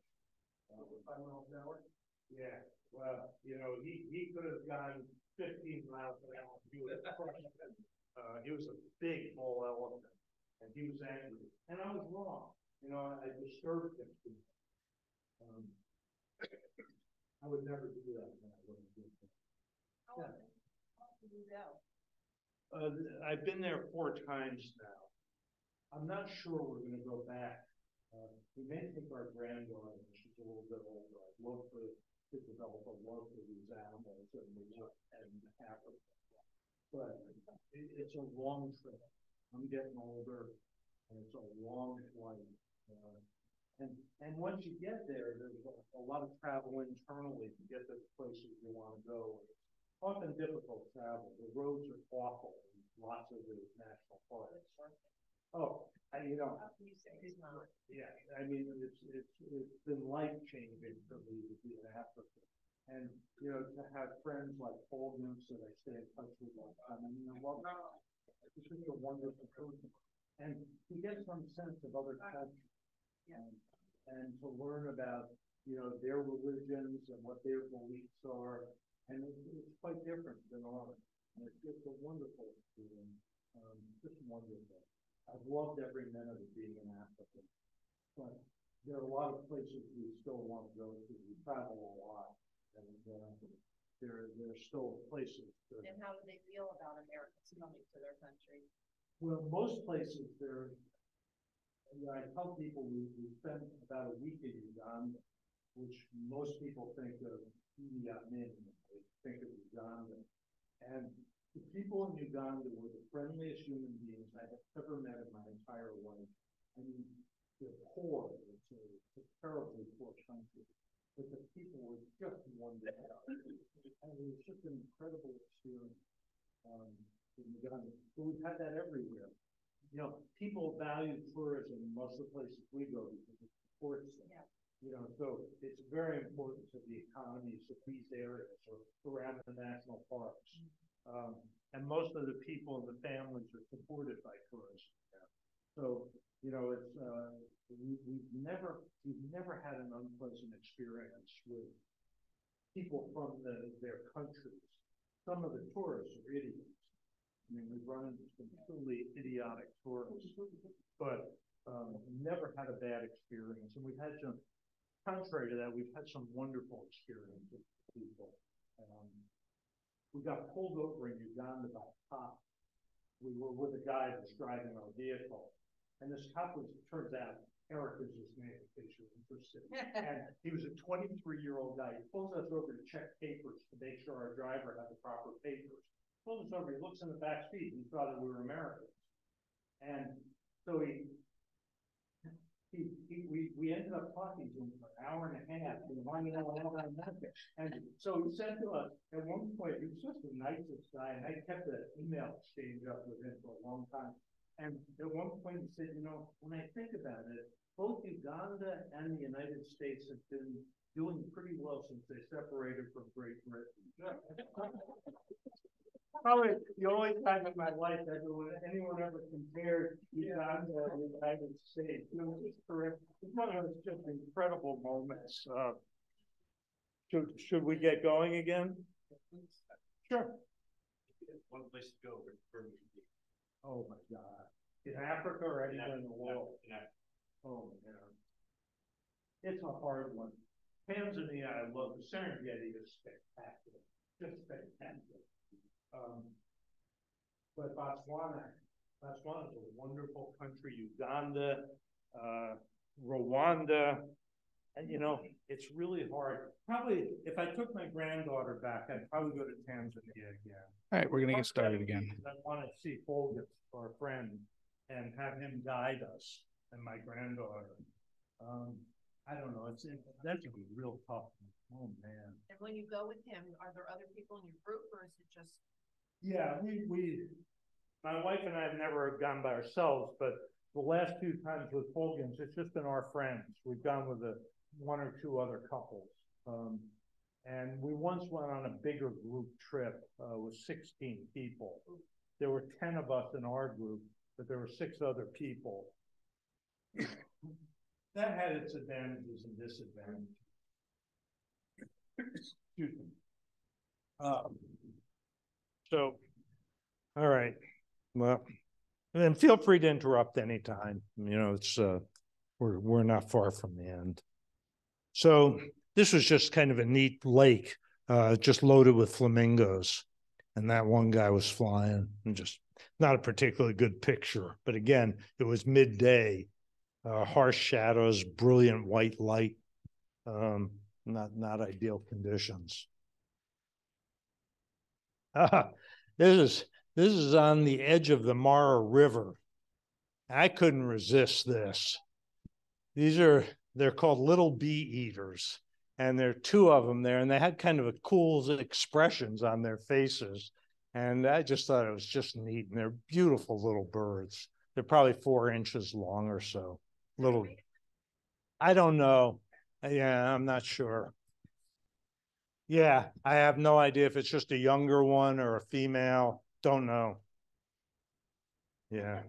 Yeah, well, he could have gone 15 miles an hour. He was crushed. He was a big bull elephant, and he was angry. And I was wrong. I disturbed him. I would never do that. How often do you go? I've been there 4 times now. I'm not sure we're going to go back We may take our granddaughter, and she's a little bit older, to develop a love for these animals and Africa. But it's a long trip. I'm getting older, and it's a long flight. And once you get there, there's a lot of travel internally to get to the places you want to go. It's often difficult travel. The roads are awful in lots of the national parks. Oh, you know. Yeah, I mean, it's been life-changing for me to be in Africa. And, you know, to have friends like Fulgens that I stay in touch with all the time. I mean, it's just a wonderful person. And to get some sense of other cultures. And to learn about, you know, their religions and what their beliefs are. And it's quite different than ours. And it's just a wonderful experience. Just wonderful. I've loved every minute of being in Africa. But there are a lot of places we still want to go to. We travel a lot. And there are still places. And how do they feel about Americans coming to their country? Well, most places they're, you know, I tell people we spent about a week in Uganda, which most people think of Idi Amin, they think of Uganda. And the people in Uganda were the friendliest human beings I have ever met in my entire life. I mean, they're poor, it's a terribly poor country, but the people were just wonderful. And it was just an incredible experience in Uganda. But we've had that everywhere. You know, people value tourism in most of the places we go because it supports them. Yeah. You know, so it's very important to the economies of these areas or around the national parks. Mm-hmm. And most of the people and the families are supported by tourism. Yeah. So, you know, it's we've never had an unpleasant experience with people from their countries. Some of the tourists are idiots. I mean, we run into some truly idiotic tourists, but never had a bad experience. And we've had some, contrary to that, we've had some wonderful experiences with people. We got pulled over in Uganda by a cop. We were with a guy who was driving our vehicle. And this cop was, it turns out, Eric is his name, in case you're interested. And he was a 23-year-old guy. He pulls us over to check papers to make sure our driver had the proper papers. Pulled us over, he looks in the back seat, and he thought that we were Americans. And so we ended up talking to him for an hour and a half and finding out all about nothing. And so he said to us, at one point, he was just the nicest guy, and I kept an email exchange up with him for a long time. And at one point he said, you know, when I think about it, both Uganda and the United States have been doing pretty well since they separated from Great Britain. Probably the only time in my life that anyone ever compared Uganda and the United States. It was just terrific. It's one of those just incredible moments. Should we get going again? Sure. One place to go for me. Oh my God! In Africa or anywhere in the world? Oh man, it's a hard one. Tanzania, I love. The Serengeti is spectacular, just spectacular. But Botswana is a wonderful country. Uganda, Rwanda, and you know, it's really hard. Probably, if I took my granddaughter back, I'd probably go to Tanzania again. All right, we're going to get started again. I want to see Fulgens, our friend, and have him guide us and my granddaughter. I don't know. That's going to be real tough. Oh, man. And when you go with him, are there other people in your group, or is it just... Yeah, my wife and I have never gone by ourselves, but the last few times with Fulgens, it's just been our friends. We've gone with one or two other couples. And we once went on a bigger group trip with 16 people. There were 10 of us in our group, but there were 6 other people. That had its advantages and disadvantages. Excuse me. So, all right. Well, then feel free to interrupt anytime. You know, it's we're not far from the end. So this was just kind of a neat lake, just loaded with flamingos, and that one guy was flying, and just not a particularly good picture. But again, it was midday. harsh shadows, brilliant white light, not ideal conditions. This is on the edge of the Mara River. I couldn't resist this. They're called little bee eaters, and there are two of them there, and they had kind of a cool expressions on their faces, and I just thought it was just neat. And they're beautiful little birds. They're probably 4 inches long or so. Little, I don't know. Yeah, I'm not sure. Yeah, I have no idea if it's just a younger one or a female. Don't know. Yeah.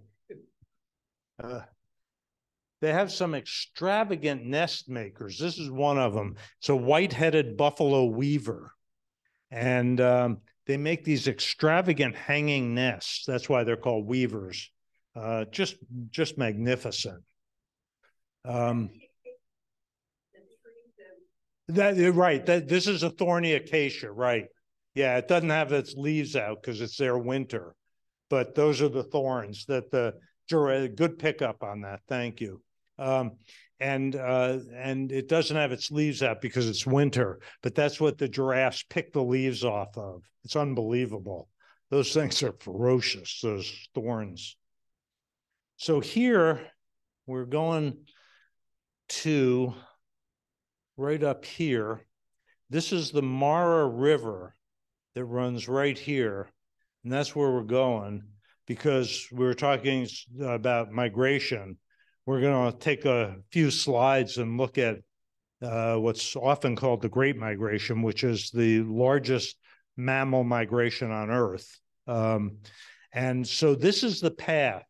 They have some extravagant nest makers. This is one of them. It's a white-headed buffalo weaver. And they make these extravagant hanging nests. That's why they're called weavers. Just magnificent. This is a thorny acacia, right? Yeah, it doesn't have its leaves out because it's their winter, but those are the thorns that the good pickup on that. Thank you. And it doesn't have its leaves out because it's winter, but that's what the giraffes pick the leaves off of. It's unbelievable. Those things are ferocious, those thorns. So here we're going to right up here. This is the Mara River that runs right here. And that's where we're going because we were talking about migration. We're going to take a few slides and look at what's often called the Great Migration, which is the largest mammal migration on Earth. And so this is the path.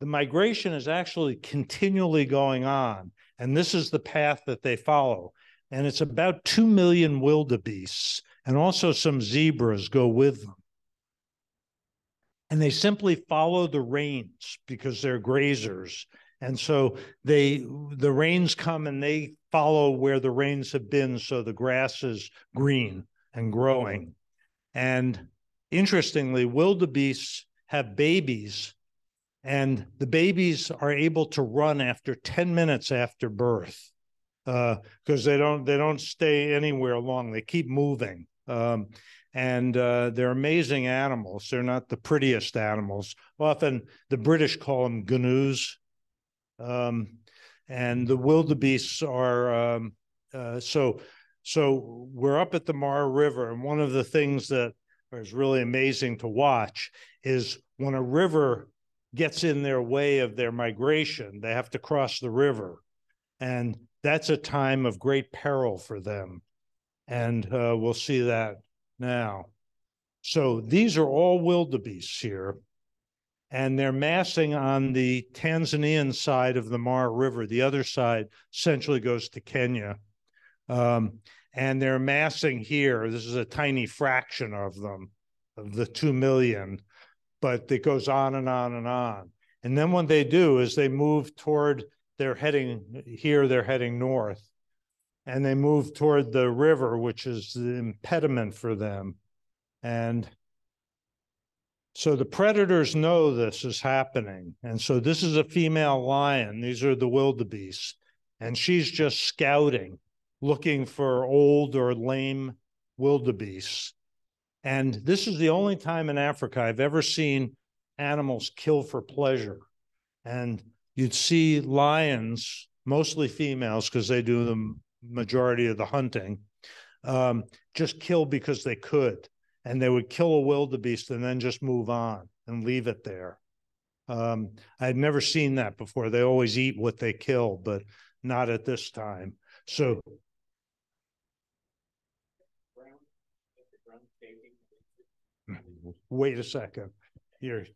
The migration is actually continually going on, and this is the path that they follow. And it's about 2 million wildebeests, and also some zebras go with them. And they simply follow the rains because they're grazers. And so the rains come and they follow where the rains have been, so the grass is green and growing. And interestingly, wildebeests have babies, and the babies are able to run after 10 minutes after birth because they don't stay anywhere long. They keep moving. They're amazing animals. They're not the prettiest animals. Often the British call them gnus. And the wildebeests are so we're up at the Mara River, and one of the things that is really amazing to watch is when a river gets in their way of their migration, they have to cross the river. And that's a time of great peril for them. And we'll see that now. So these are all wildebeests here, and they're massing on the Tanzanian side of the Mara River. The other side essentially goes to Kenya. And they're massing here. This is a tiny fraction of them, of the 2 million. But it goes on and on and on. And then what they do is they move toward, they're heading north, and they move toward the river, which is the impediment for them. And so the predators know this is happening. And so this is a female lion. These are the wildebeest. And she's just scouting, looking for old or lame wildebeests. And this is the only time in Africa I've ever seen animals kill for pleasure. And you'd see lions, mostly females, because they do the majority of the hunting, just kill because they could. And they would kill a wildebeest and then just move on and leave it there. I'd never seen that before. They always eat what they kill, but not at this time. So... Wait a second. Here.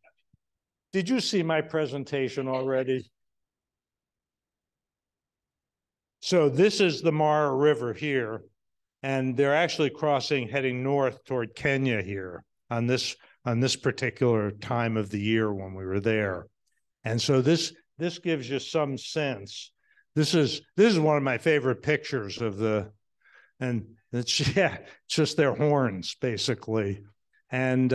Did you see my presentation already? So this is the Mara River here, and they're actually crossing, heading north toward Kenya here on this particular time of the year when we were there. And so this gives you some sense. This is one of my favorite pictures of the, and it's just their horns basically. And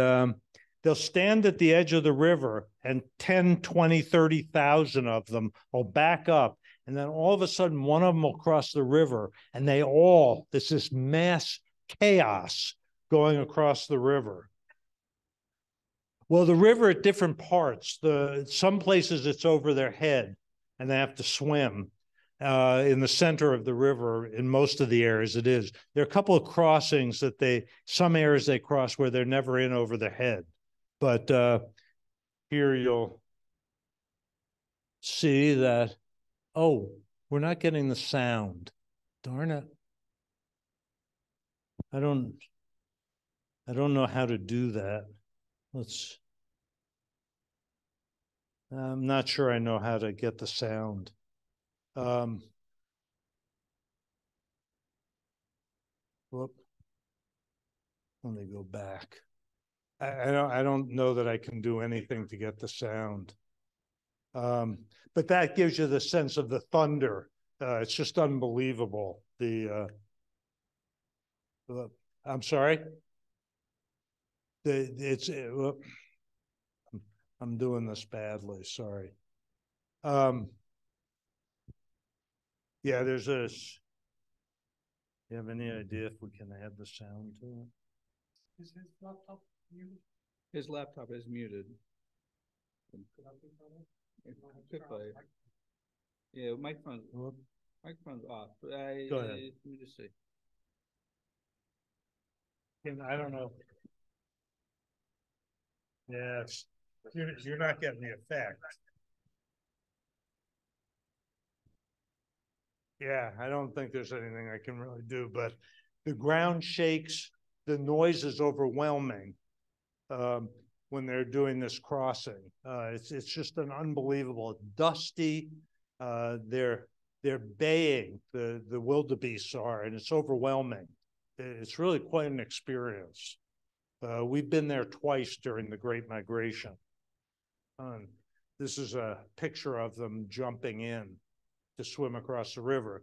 They'll stand at the edge of the river and 10, 20, 30,000 of them will back up. And then all of a sudden, one of them will cross the river and they all, there's this mass chaos going across the river. Well, the river at different parts, some places it's over their head and they have to swim in the center of the river. In most of the areas it is. There are a couple of crossings that some areas they cross where they're never in over their head. But here you'll see that, oh, we're not getting the sound. Darn it. I don't know how to do that. I'm not sure I know how to get the sound. Whoop. Let me go back. I don't know that I can do anything to get the sound. But that gives you the sense of the thunder. It's just unbelievable. I'm sorry. I'm doing this badly. Sorry. Yeah, there's this. You have any idea if we can add the sound to it? Is his laptop muted? His laptop is muted. Yeah, microphone's off. But go ahead. Let me just see. I don't know. Yes, you're not getting the effect. Yeah, I don't think there's anything I can really do, but the ground shakes, the noise is overwhelming when they're doing this crossing. It's just an unbelievable, dusty, they're baying, the wildebeests are, and it's overwhelming. It's really quite an experience. We've been there twice during the Great Migration. This is a picture of them jumping in to swim across the river.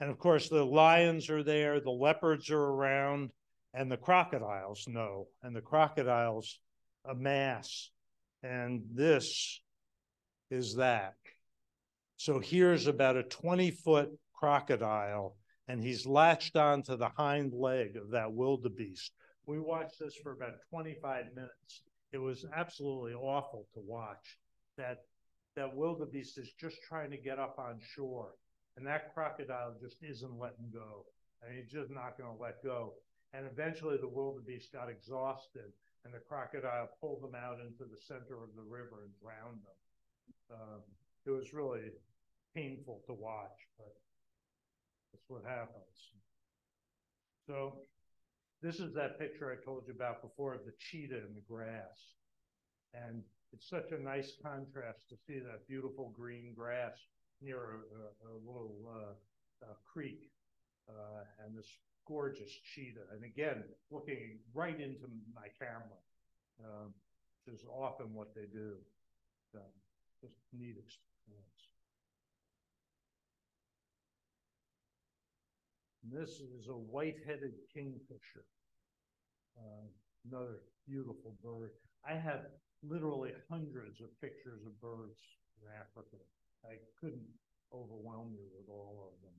And of course, the lions are there, the leopards are around, and the crocodiles know, and the crocodiles amass. And this is that. So here's about a 20-foot crocodile, and he's latched onto the hind leg of that wildebeest. We watched this for about 25 minutes. It was absolutely awful to watch. That wildebeest is just trying to get up on shore, and that crocodile just isn't letting go, and he's just not going to let go. And eventually the wildebeest got exhausted, and the crocodile pulled them out into the center of the river and drowned them. It was really painful to watch, but that's what happens. So this is that picture I told you about before of the cheetah in the grass. And it's such a nice contrast to see that beautiful green grass near a little creek and this gorgeous cheetah. And again, looking right into my camera, which is often what they do. Just neat experience. This is a white-headed kingfisher, another beautiful bird. I have literally hundreds of pictures of birds in Africa. I couldn't overwhelm you with all of them.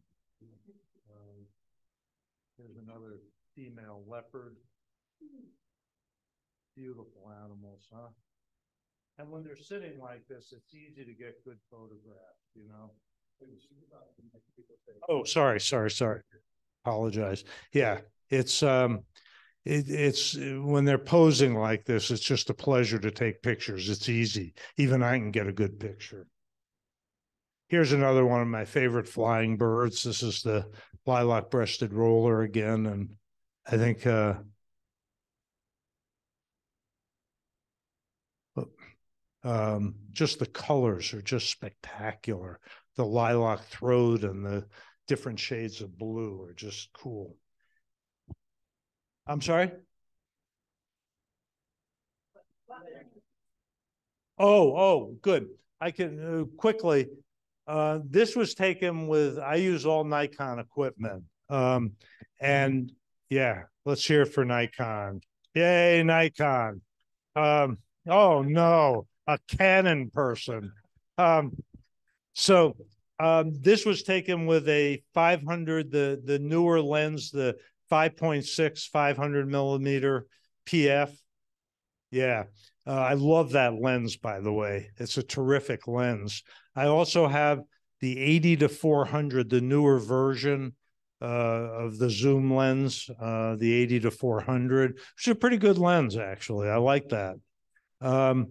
Here's another female leopard. Beautiful animals, huh? And when they're sitting like this, it's easy to get good photographs, you know? Oh, sorry. Apologize. Yeah, it's when they're posing like this, it's just a pleasure to take pictures. It's easy. Even I can get a good picture. Here's another one of my favorite flying birds. This is the lilac-breasted roller again, and I think just the colors are just spectacular. The lilac throat and the different shades of blue are just cool. I'm sorry? Oh, good. I can quickly. This was taken with, I use all Nikon equipment. And yeah, let's hear it for Nikon. Yay, Nikon. Oh no, a Canon person. This was taken with a 500, the newer lens, the 5.6 500 millimeter PF. Yeah, I love that lens, by the way. It's a terrific lens. I also have the 80-400, the newer version of the zoom lens, the 80-400, which is a pretty good lens, actually. I like that. And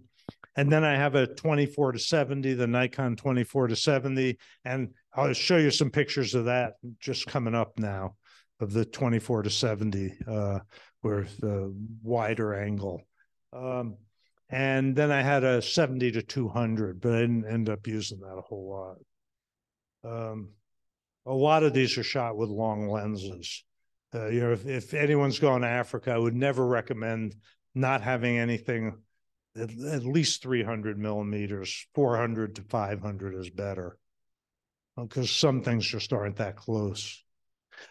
then I have a 24-70, the Nikon 24-70, and I'll show you some pictures of that just coming up now, of the 24-70, where the wider angle. And then I had a 70-200, but I didn't end up using that a whole lot. A lot of these are shot with long lenses. You know, if anyone's going to Africa, I would never recommend not having anything at least 300 millimeters. 400-500 is better, because some things just aren't that close.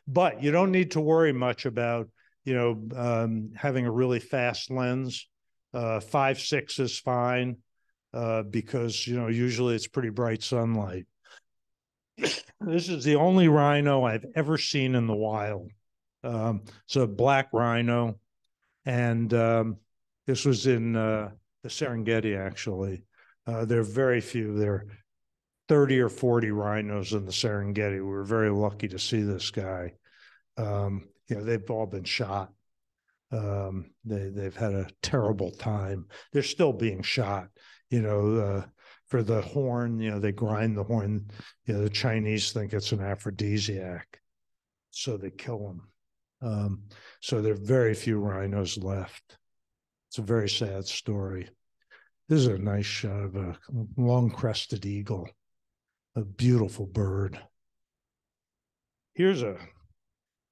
But you don't need to worry much about, you know, having a really fast lens. 5.6 is fine, because, you know, usually it's pretty bright sunlight. This is the only rhino I've ever seen in the wild. It's a black rhino, and this was in the Serengeti, actually. There are very few. There are 30 or 40 rhinos in the Serengeti. We were very lucky to see this guy. You know, they've all been shot. They've had a terrible time. They're still being shot, you know, for the horn. You know, they grind the horn. You know, the Chinese think it's an aphrodisiac, so they kill them. So there are very few rhinos left. It's a very sad story. This is a nice shot of a long-crested eagle, a beautiful bird. Here's a,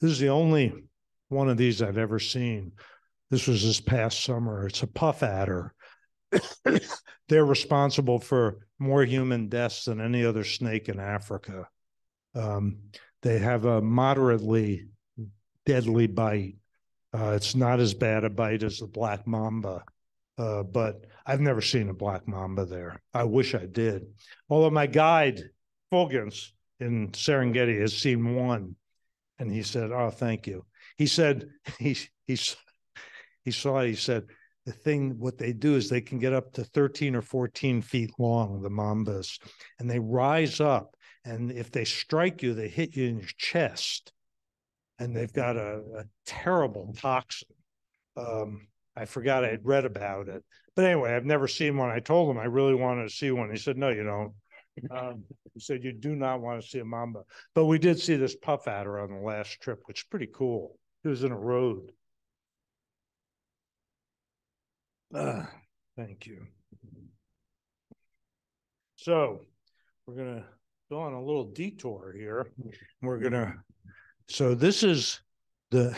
this is the only one of these I've ever seen. This was this past summer. It's a puff adder. They're responsible for more human deaths than any other snake in Africa. They have a moderately deadly bite. It's not as bad a bite as the black mamba, but I've never seen a black mamba there. I wish I did. Although my guide, Fulgens, in Serengeti has seen one, and he said, oh, thank you. He said, he saw it, he said, the thing, what they do is they can get up to 13 or 14 feet long, the mambas, and they rise up, and if they strike you, they hit you in your chest. And they've got a terrible toxin. I forgot I had read about it. But anyway, I've never seen one. I told him I really wanted to see one. He said, no, you don't. He said, you do not want to see a mamba. But we did see this puff adder on the last trip, which is pretty cool. It was in a road. Thank you. So we're going to go on a little detour here. We're going to... So this is the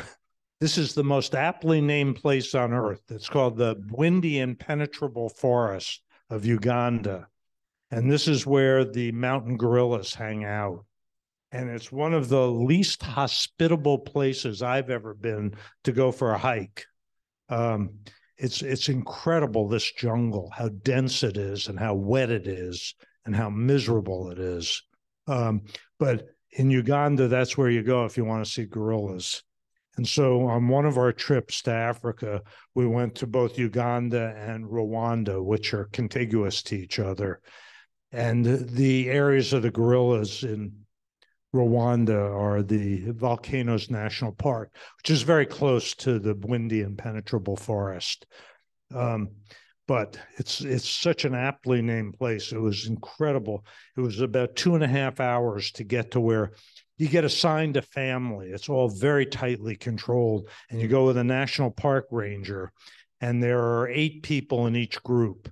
most aptly named place on earth. It's called the windy impenetrable forest of Uganda. And this is where the mountain gorillas hang out. And it's one of the least hospitable places I've ever been to go for a hike. It's incredible, this jungle, how dense it is and how wet it is and how miserable it is. But in Uganda, that's where you go if you want to see gorillas. And so on one of our trips to Africa, we went to both Uganda and Rwanda, which are contiguous to each other. And the areas of the gorillas in Rwanda are the Volcanoes National Park, which is very close to the windy impenetrable forest. But it's such an aptly named place. It was incredible. It was about 2.5 hours to get to where you get assigned a family. It's all very tightly controlled. And you go with a national park ranger, and there are 8 people in each group.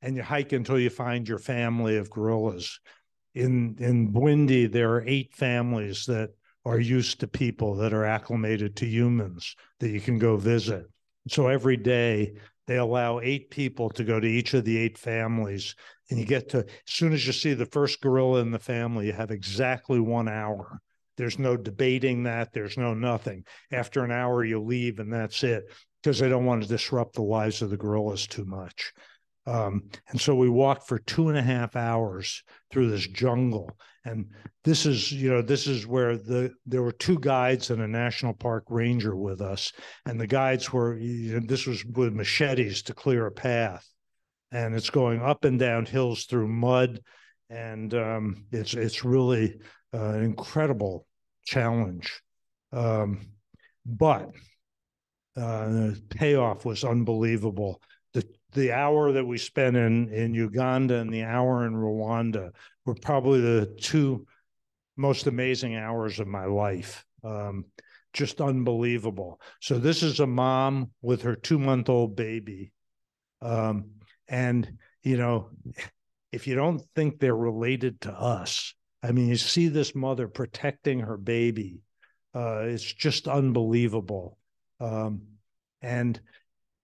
And you hike until you find your family of gorillas. In Bwindi, there are 8 families that are used to people, that are acclimated to humans, that you can go visit. So every day, they allow 8 people to go to each of the 8 families, and you get to, as soon as you see the first gorilla in the family, you have exactly 1 hour. There's no debating that. There's no nothing. After an hour, you leave, and that's it. because they don't want to disrupt the lives of the gorillas too much. And so we walked for 2.5 hours through this jungle. And this is, you know, this is where there were two guides and a national park ranger with us. And the guides were, you know, this was with machetes to clear a path. And it's going up and down hills through mud. And it's really an incredible challenge. But the payoff was unbelievable. The hour that we spent in Uganda and the hour in Rwanda were probably the two most amazing hours of my life. Just unbelievable. So this is a mom with her 2-month-old baby. And, you know, if you don't think they're related to us, I mean, you see this mother protecting her baby. It's just unbelievable. And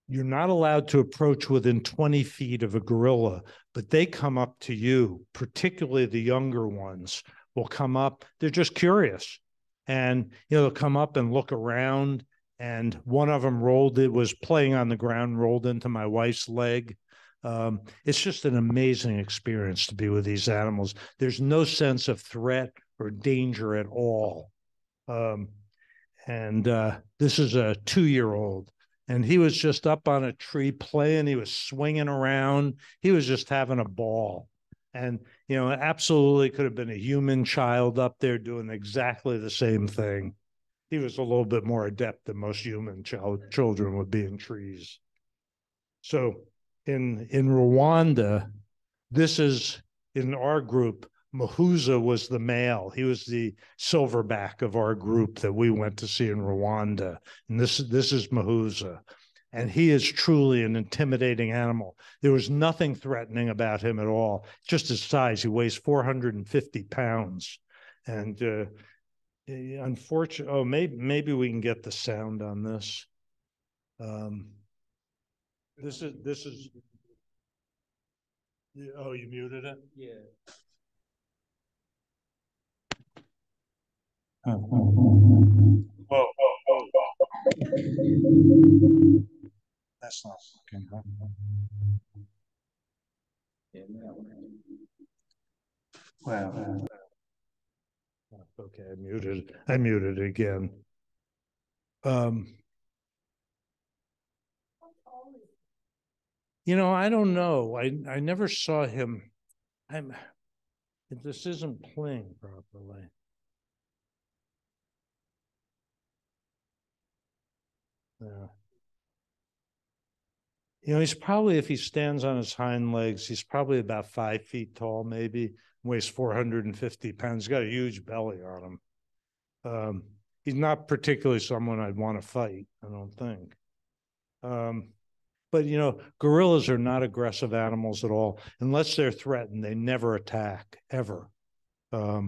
you're not allowed to approach within 20 feet of a gorilla, but they come up to you, particularly the younger ones will come up. They're just curious. And, you know, they'll come up and look around. And one of them was playing on the ground, rolled into my wife's leg. It's just an amazing experience to be with these animals. There's no sense of threat or danger at all. And this is a 2-year-old. And he was just up on a tree playing. He was swinging around. He was just having a ball. And, you know, absolutely could have been a human child up there doing exactly the same thing. He was a little bit more adept than most human children would be in trees. So in Rwanda, this is, in our group, Mahuza was the male. He was the silverback of our group that we went to see in Rwanda. And this is Mahuza. And he is truly an intimidating animal. There was nothing threatening about him at all. Just his size. He weighs 450 pounds. And unfortunately, oh, maybe we can get the sound on this. This is, oh, you muted it? Yeah. Whoa. That's not fucking good. Wow. Okay, I muted it again. You know, I don't know. I never saw him. This isn't playing properly. Yeah. You know, he's probably, if he stands on his hind legs, he's probably about 5 feet tall, maybe, weighs 450 pounds. He's got a huge belly on him. He's not particularly someone I'd want to fight, I don't think. But, you know, gorillas are not aggressive animals at all. Unless they're threatened, they never attack, ever. This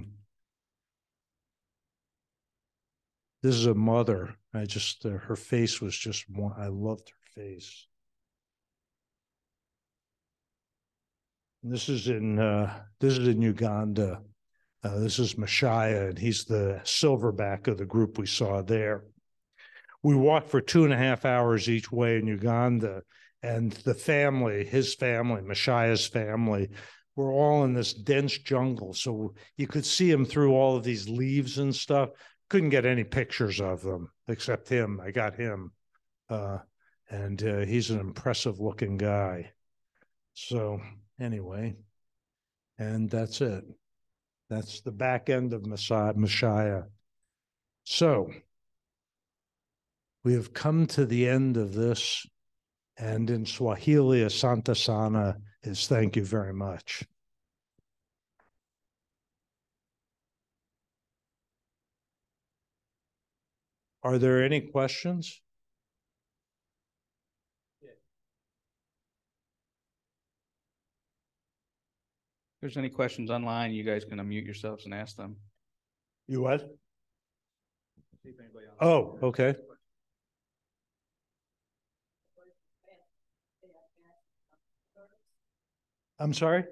is a mother. I just, her face was just one. I loved her face. And this is in Uganda. This is Mashaya, and he's the silverback of the group we saw there. We walked for 2.5 hours each way in Uganda, and the family, his family, Mashaya's family, were all in this dense jungle. So you could see him through all of these leaves and stuff. Couldn't get any pictures of them except him. I got him. And he's an impressive looking guy. So anyway, and that's it. That's the back end of Mashaya. So we have come to the end of this. And in Swahili, Asante Sana is thank you very much. Are there any questions? Yeah. If there's any questions online, you guys can unmute yourselves and ask them. You what? Oh, okay. I'm sorry?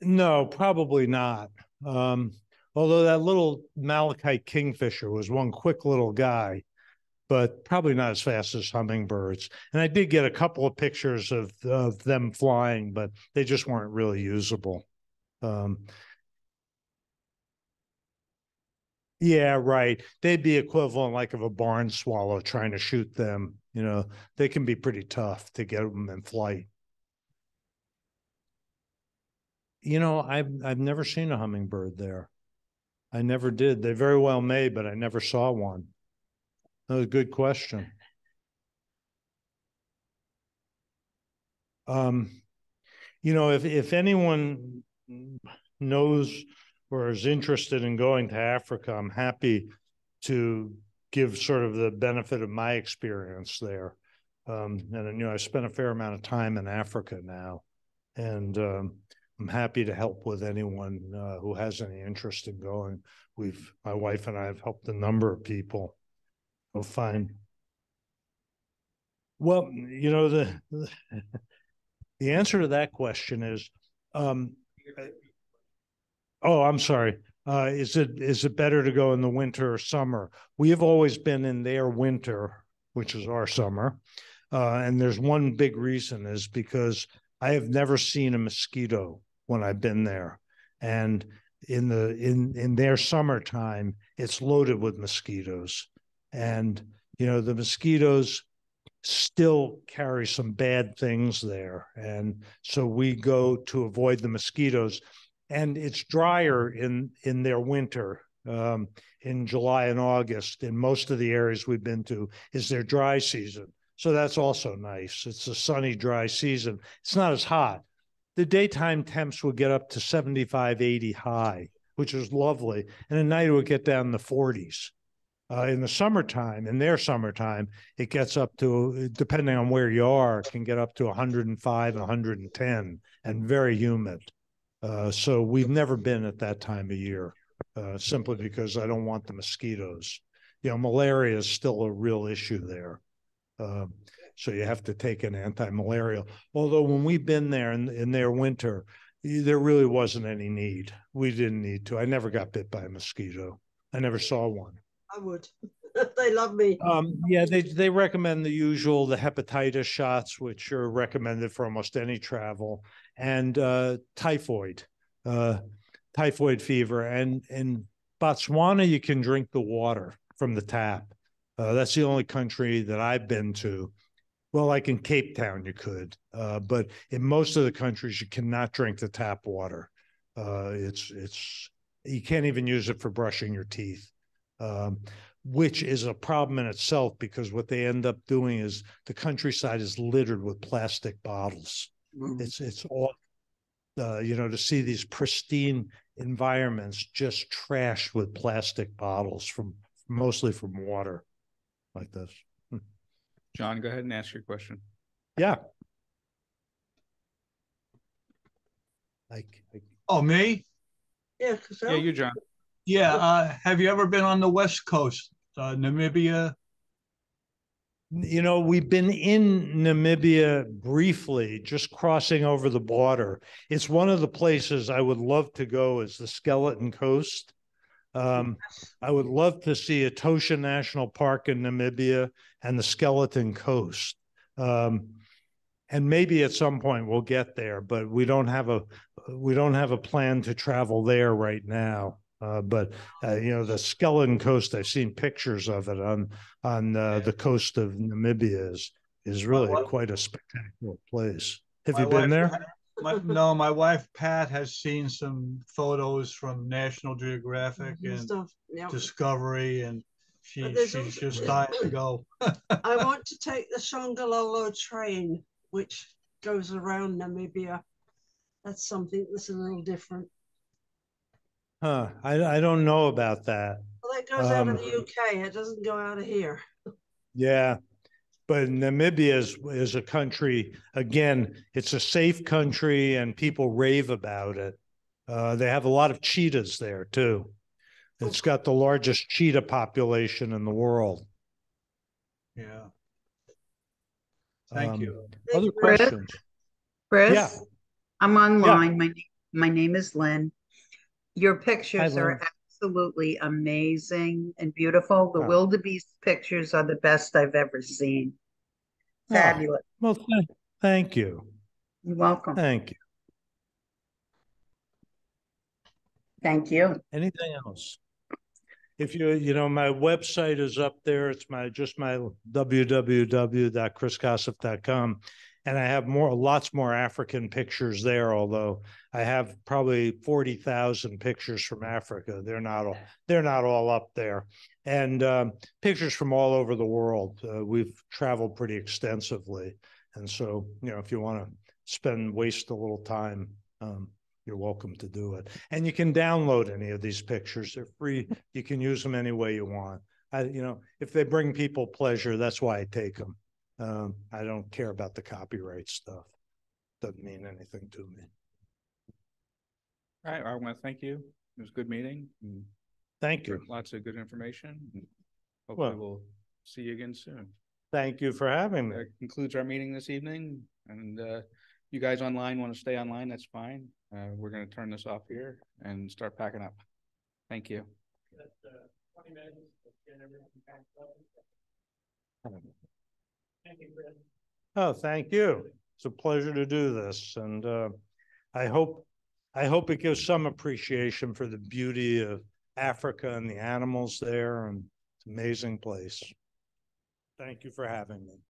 No, probably not. Although that little malachite kingfisher was one quick little guy. but probably not as fast as hummingbirds. And I did get a couple of pictures of them flying, but they just weren't really usable. Yeah, right. They'd be equivalent like of a barn swallow trying to shoot them. You know, they can be pretty tough to get them in flight. You know, I've never seen a hummingbird there. I never did. They very well may, but I never saw one. That was a good question. You know, if anyone knows or is interested in going to Africa, I'm happy to give sort of the benefit of my experience there. And, you know, I spent a fair amount of time in Africa now, and I'm happy to help with anyone who has any interest in going. My wife and I have helped a number of people go find. Well, you know, the answer to that question is, oh, I'm sorry. Is it better to go in the winter or summer? We have always been in their winter, which is our summer. And there's one big reason is because I have never seen a mosquito when I've been there. And in their summertime, it's loaded with mosquitoes. And, you know, the mosquitoes still carry some bad things there. And so we go to avoid the mosquitoes. And it's drier in their winter, in July and August. In most of the areas we've been to is their dry season. So that's also nice. It's a sunny, dry season. It's not as hot. The daytime temps would get up to 75, 80 high, which is lovely. And at night it would get down in the 40s. In the summertime, in their summertime, it gets up to, depending on where you are, it can get up to 105, 110, and very humid. So we've never been at that time of year, simply because I don't want the mosquitoes. You know, malaria is still a real issue there. So you have to take an anti-malarial. Although when we've been there in their winter, there really wasn't any need. We didn't need to. I never got bit by a mosquito. I never saw one. I would. They love me. Yeah, they recommend the usual, the hepatitis shots, which are recommended for almost any travel, and typhoid fever. And in Botswana, you can drink the water from the tap. That's the only country that I've been to. Well, like in Cape Town, you could. But in most of the countries, you cannot drink the tap water. You can't even use it for brushing your teeth. Which is a problem in itself, because what they end up doing is the countryside is littered with plastic bottles. Mm-hmm. It's all, you know, to see these pristine environments just trashed with plastic bottles from mostly from water like this. John, go ahead and ask your question. Yeah. Oh, me? Yeah. Yeah, you, John. Yeah. Have you ever been on the West Coast, Namibia? You know, we've been in Namibia briefly, just crossing over the border. It's one of the places I would love to go is the Skeleton Coast. I would love to see Etosha National Park in Namibia and the Skeleton Coast. And maybe at some point we'll get there, but we don't have a plan to travel there right now. But you know, the Skeleton Coast, I've seen pictures of it on the coast of Namibia is really quite a spectacular place. Have you been there? No, my wife, Pat, has seen some photos from National Geographic and stuff. Yep. Discovery, and she's just dying to go. I want to take the Shongololo train, which goes around Namibia. That's something that's a little different. Huh, I don't know about that. Well, that goes out of the UK. It doesn't go out of here. Yeah, but Namibia is a country, again, it's a safe country and people rave about it. They have a lot of cheetahs there, too. It's got the largest cheetah population in the world. Yeah. Thank you. Other questions? Chris? Yeah. I'm online. Yeah. My name is Lynn. Your pictures are absolutely amazing and beautiful. The wildebeest pictures are the best I've ever seen. Fabulous. Well, thank you. You're welcome. Thank you. Thank you. Anything else? If you know, my website is up there. It's just my www.chrisgossip.com. And I have lots more African pictures there, although I have probably 40,000 pictures from Africa. They're not all up there. And pictures from all over the world. We've traveled pretty extensively. And so, you know, if you want to waste a little time, you're welcome to do it. And you can download any of these pictures. They're free. You can use them any way you want. You know, if they bring people pleasure, that's why I take them. I don't care about the copyright stuff. Doesn't mean anything to me. All right. I want to thank you. It was a good meeting. Thank you. Lots of good information. Hopefully we'll see you again soon. Thank you for having me. That concludes our meeting this evening. And you guys online want to stay online, that's fine. We're going to turn this off here and start packing up. Thank you. That's 20 minutes. Let's get everyone back up. Thank you, Chris. Oh, thank you. It's a pleasure to do this. And I hope it gives some appreciation for the beauty of Africa and the animals there. And it's an amazing place. Thank you for having me.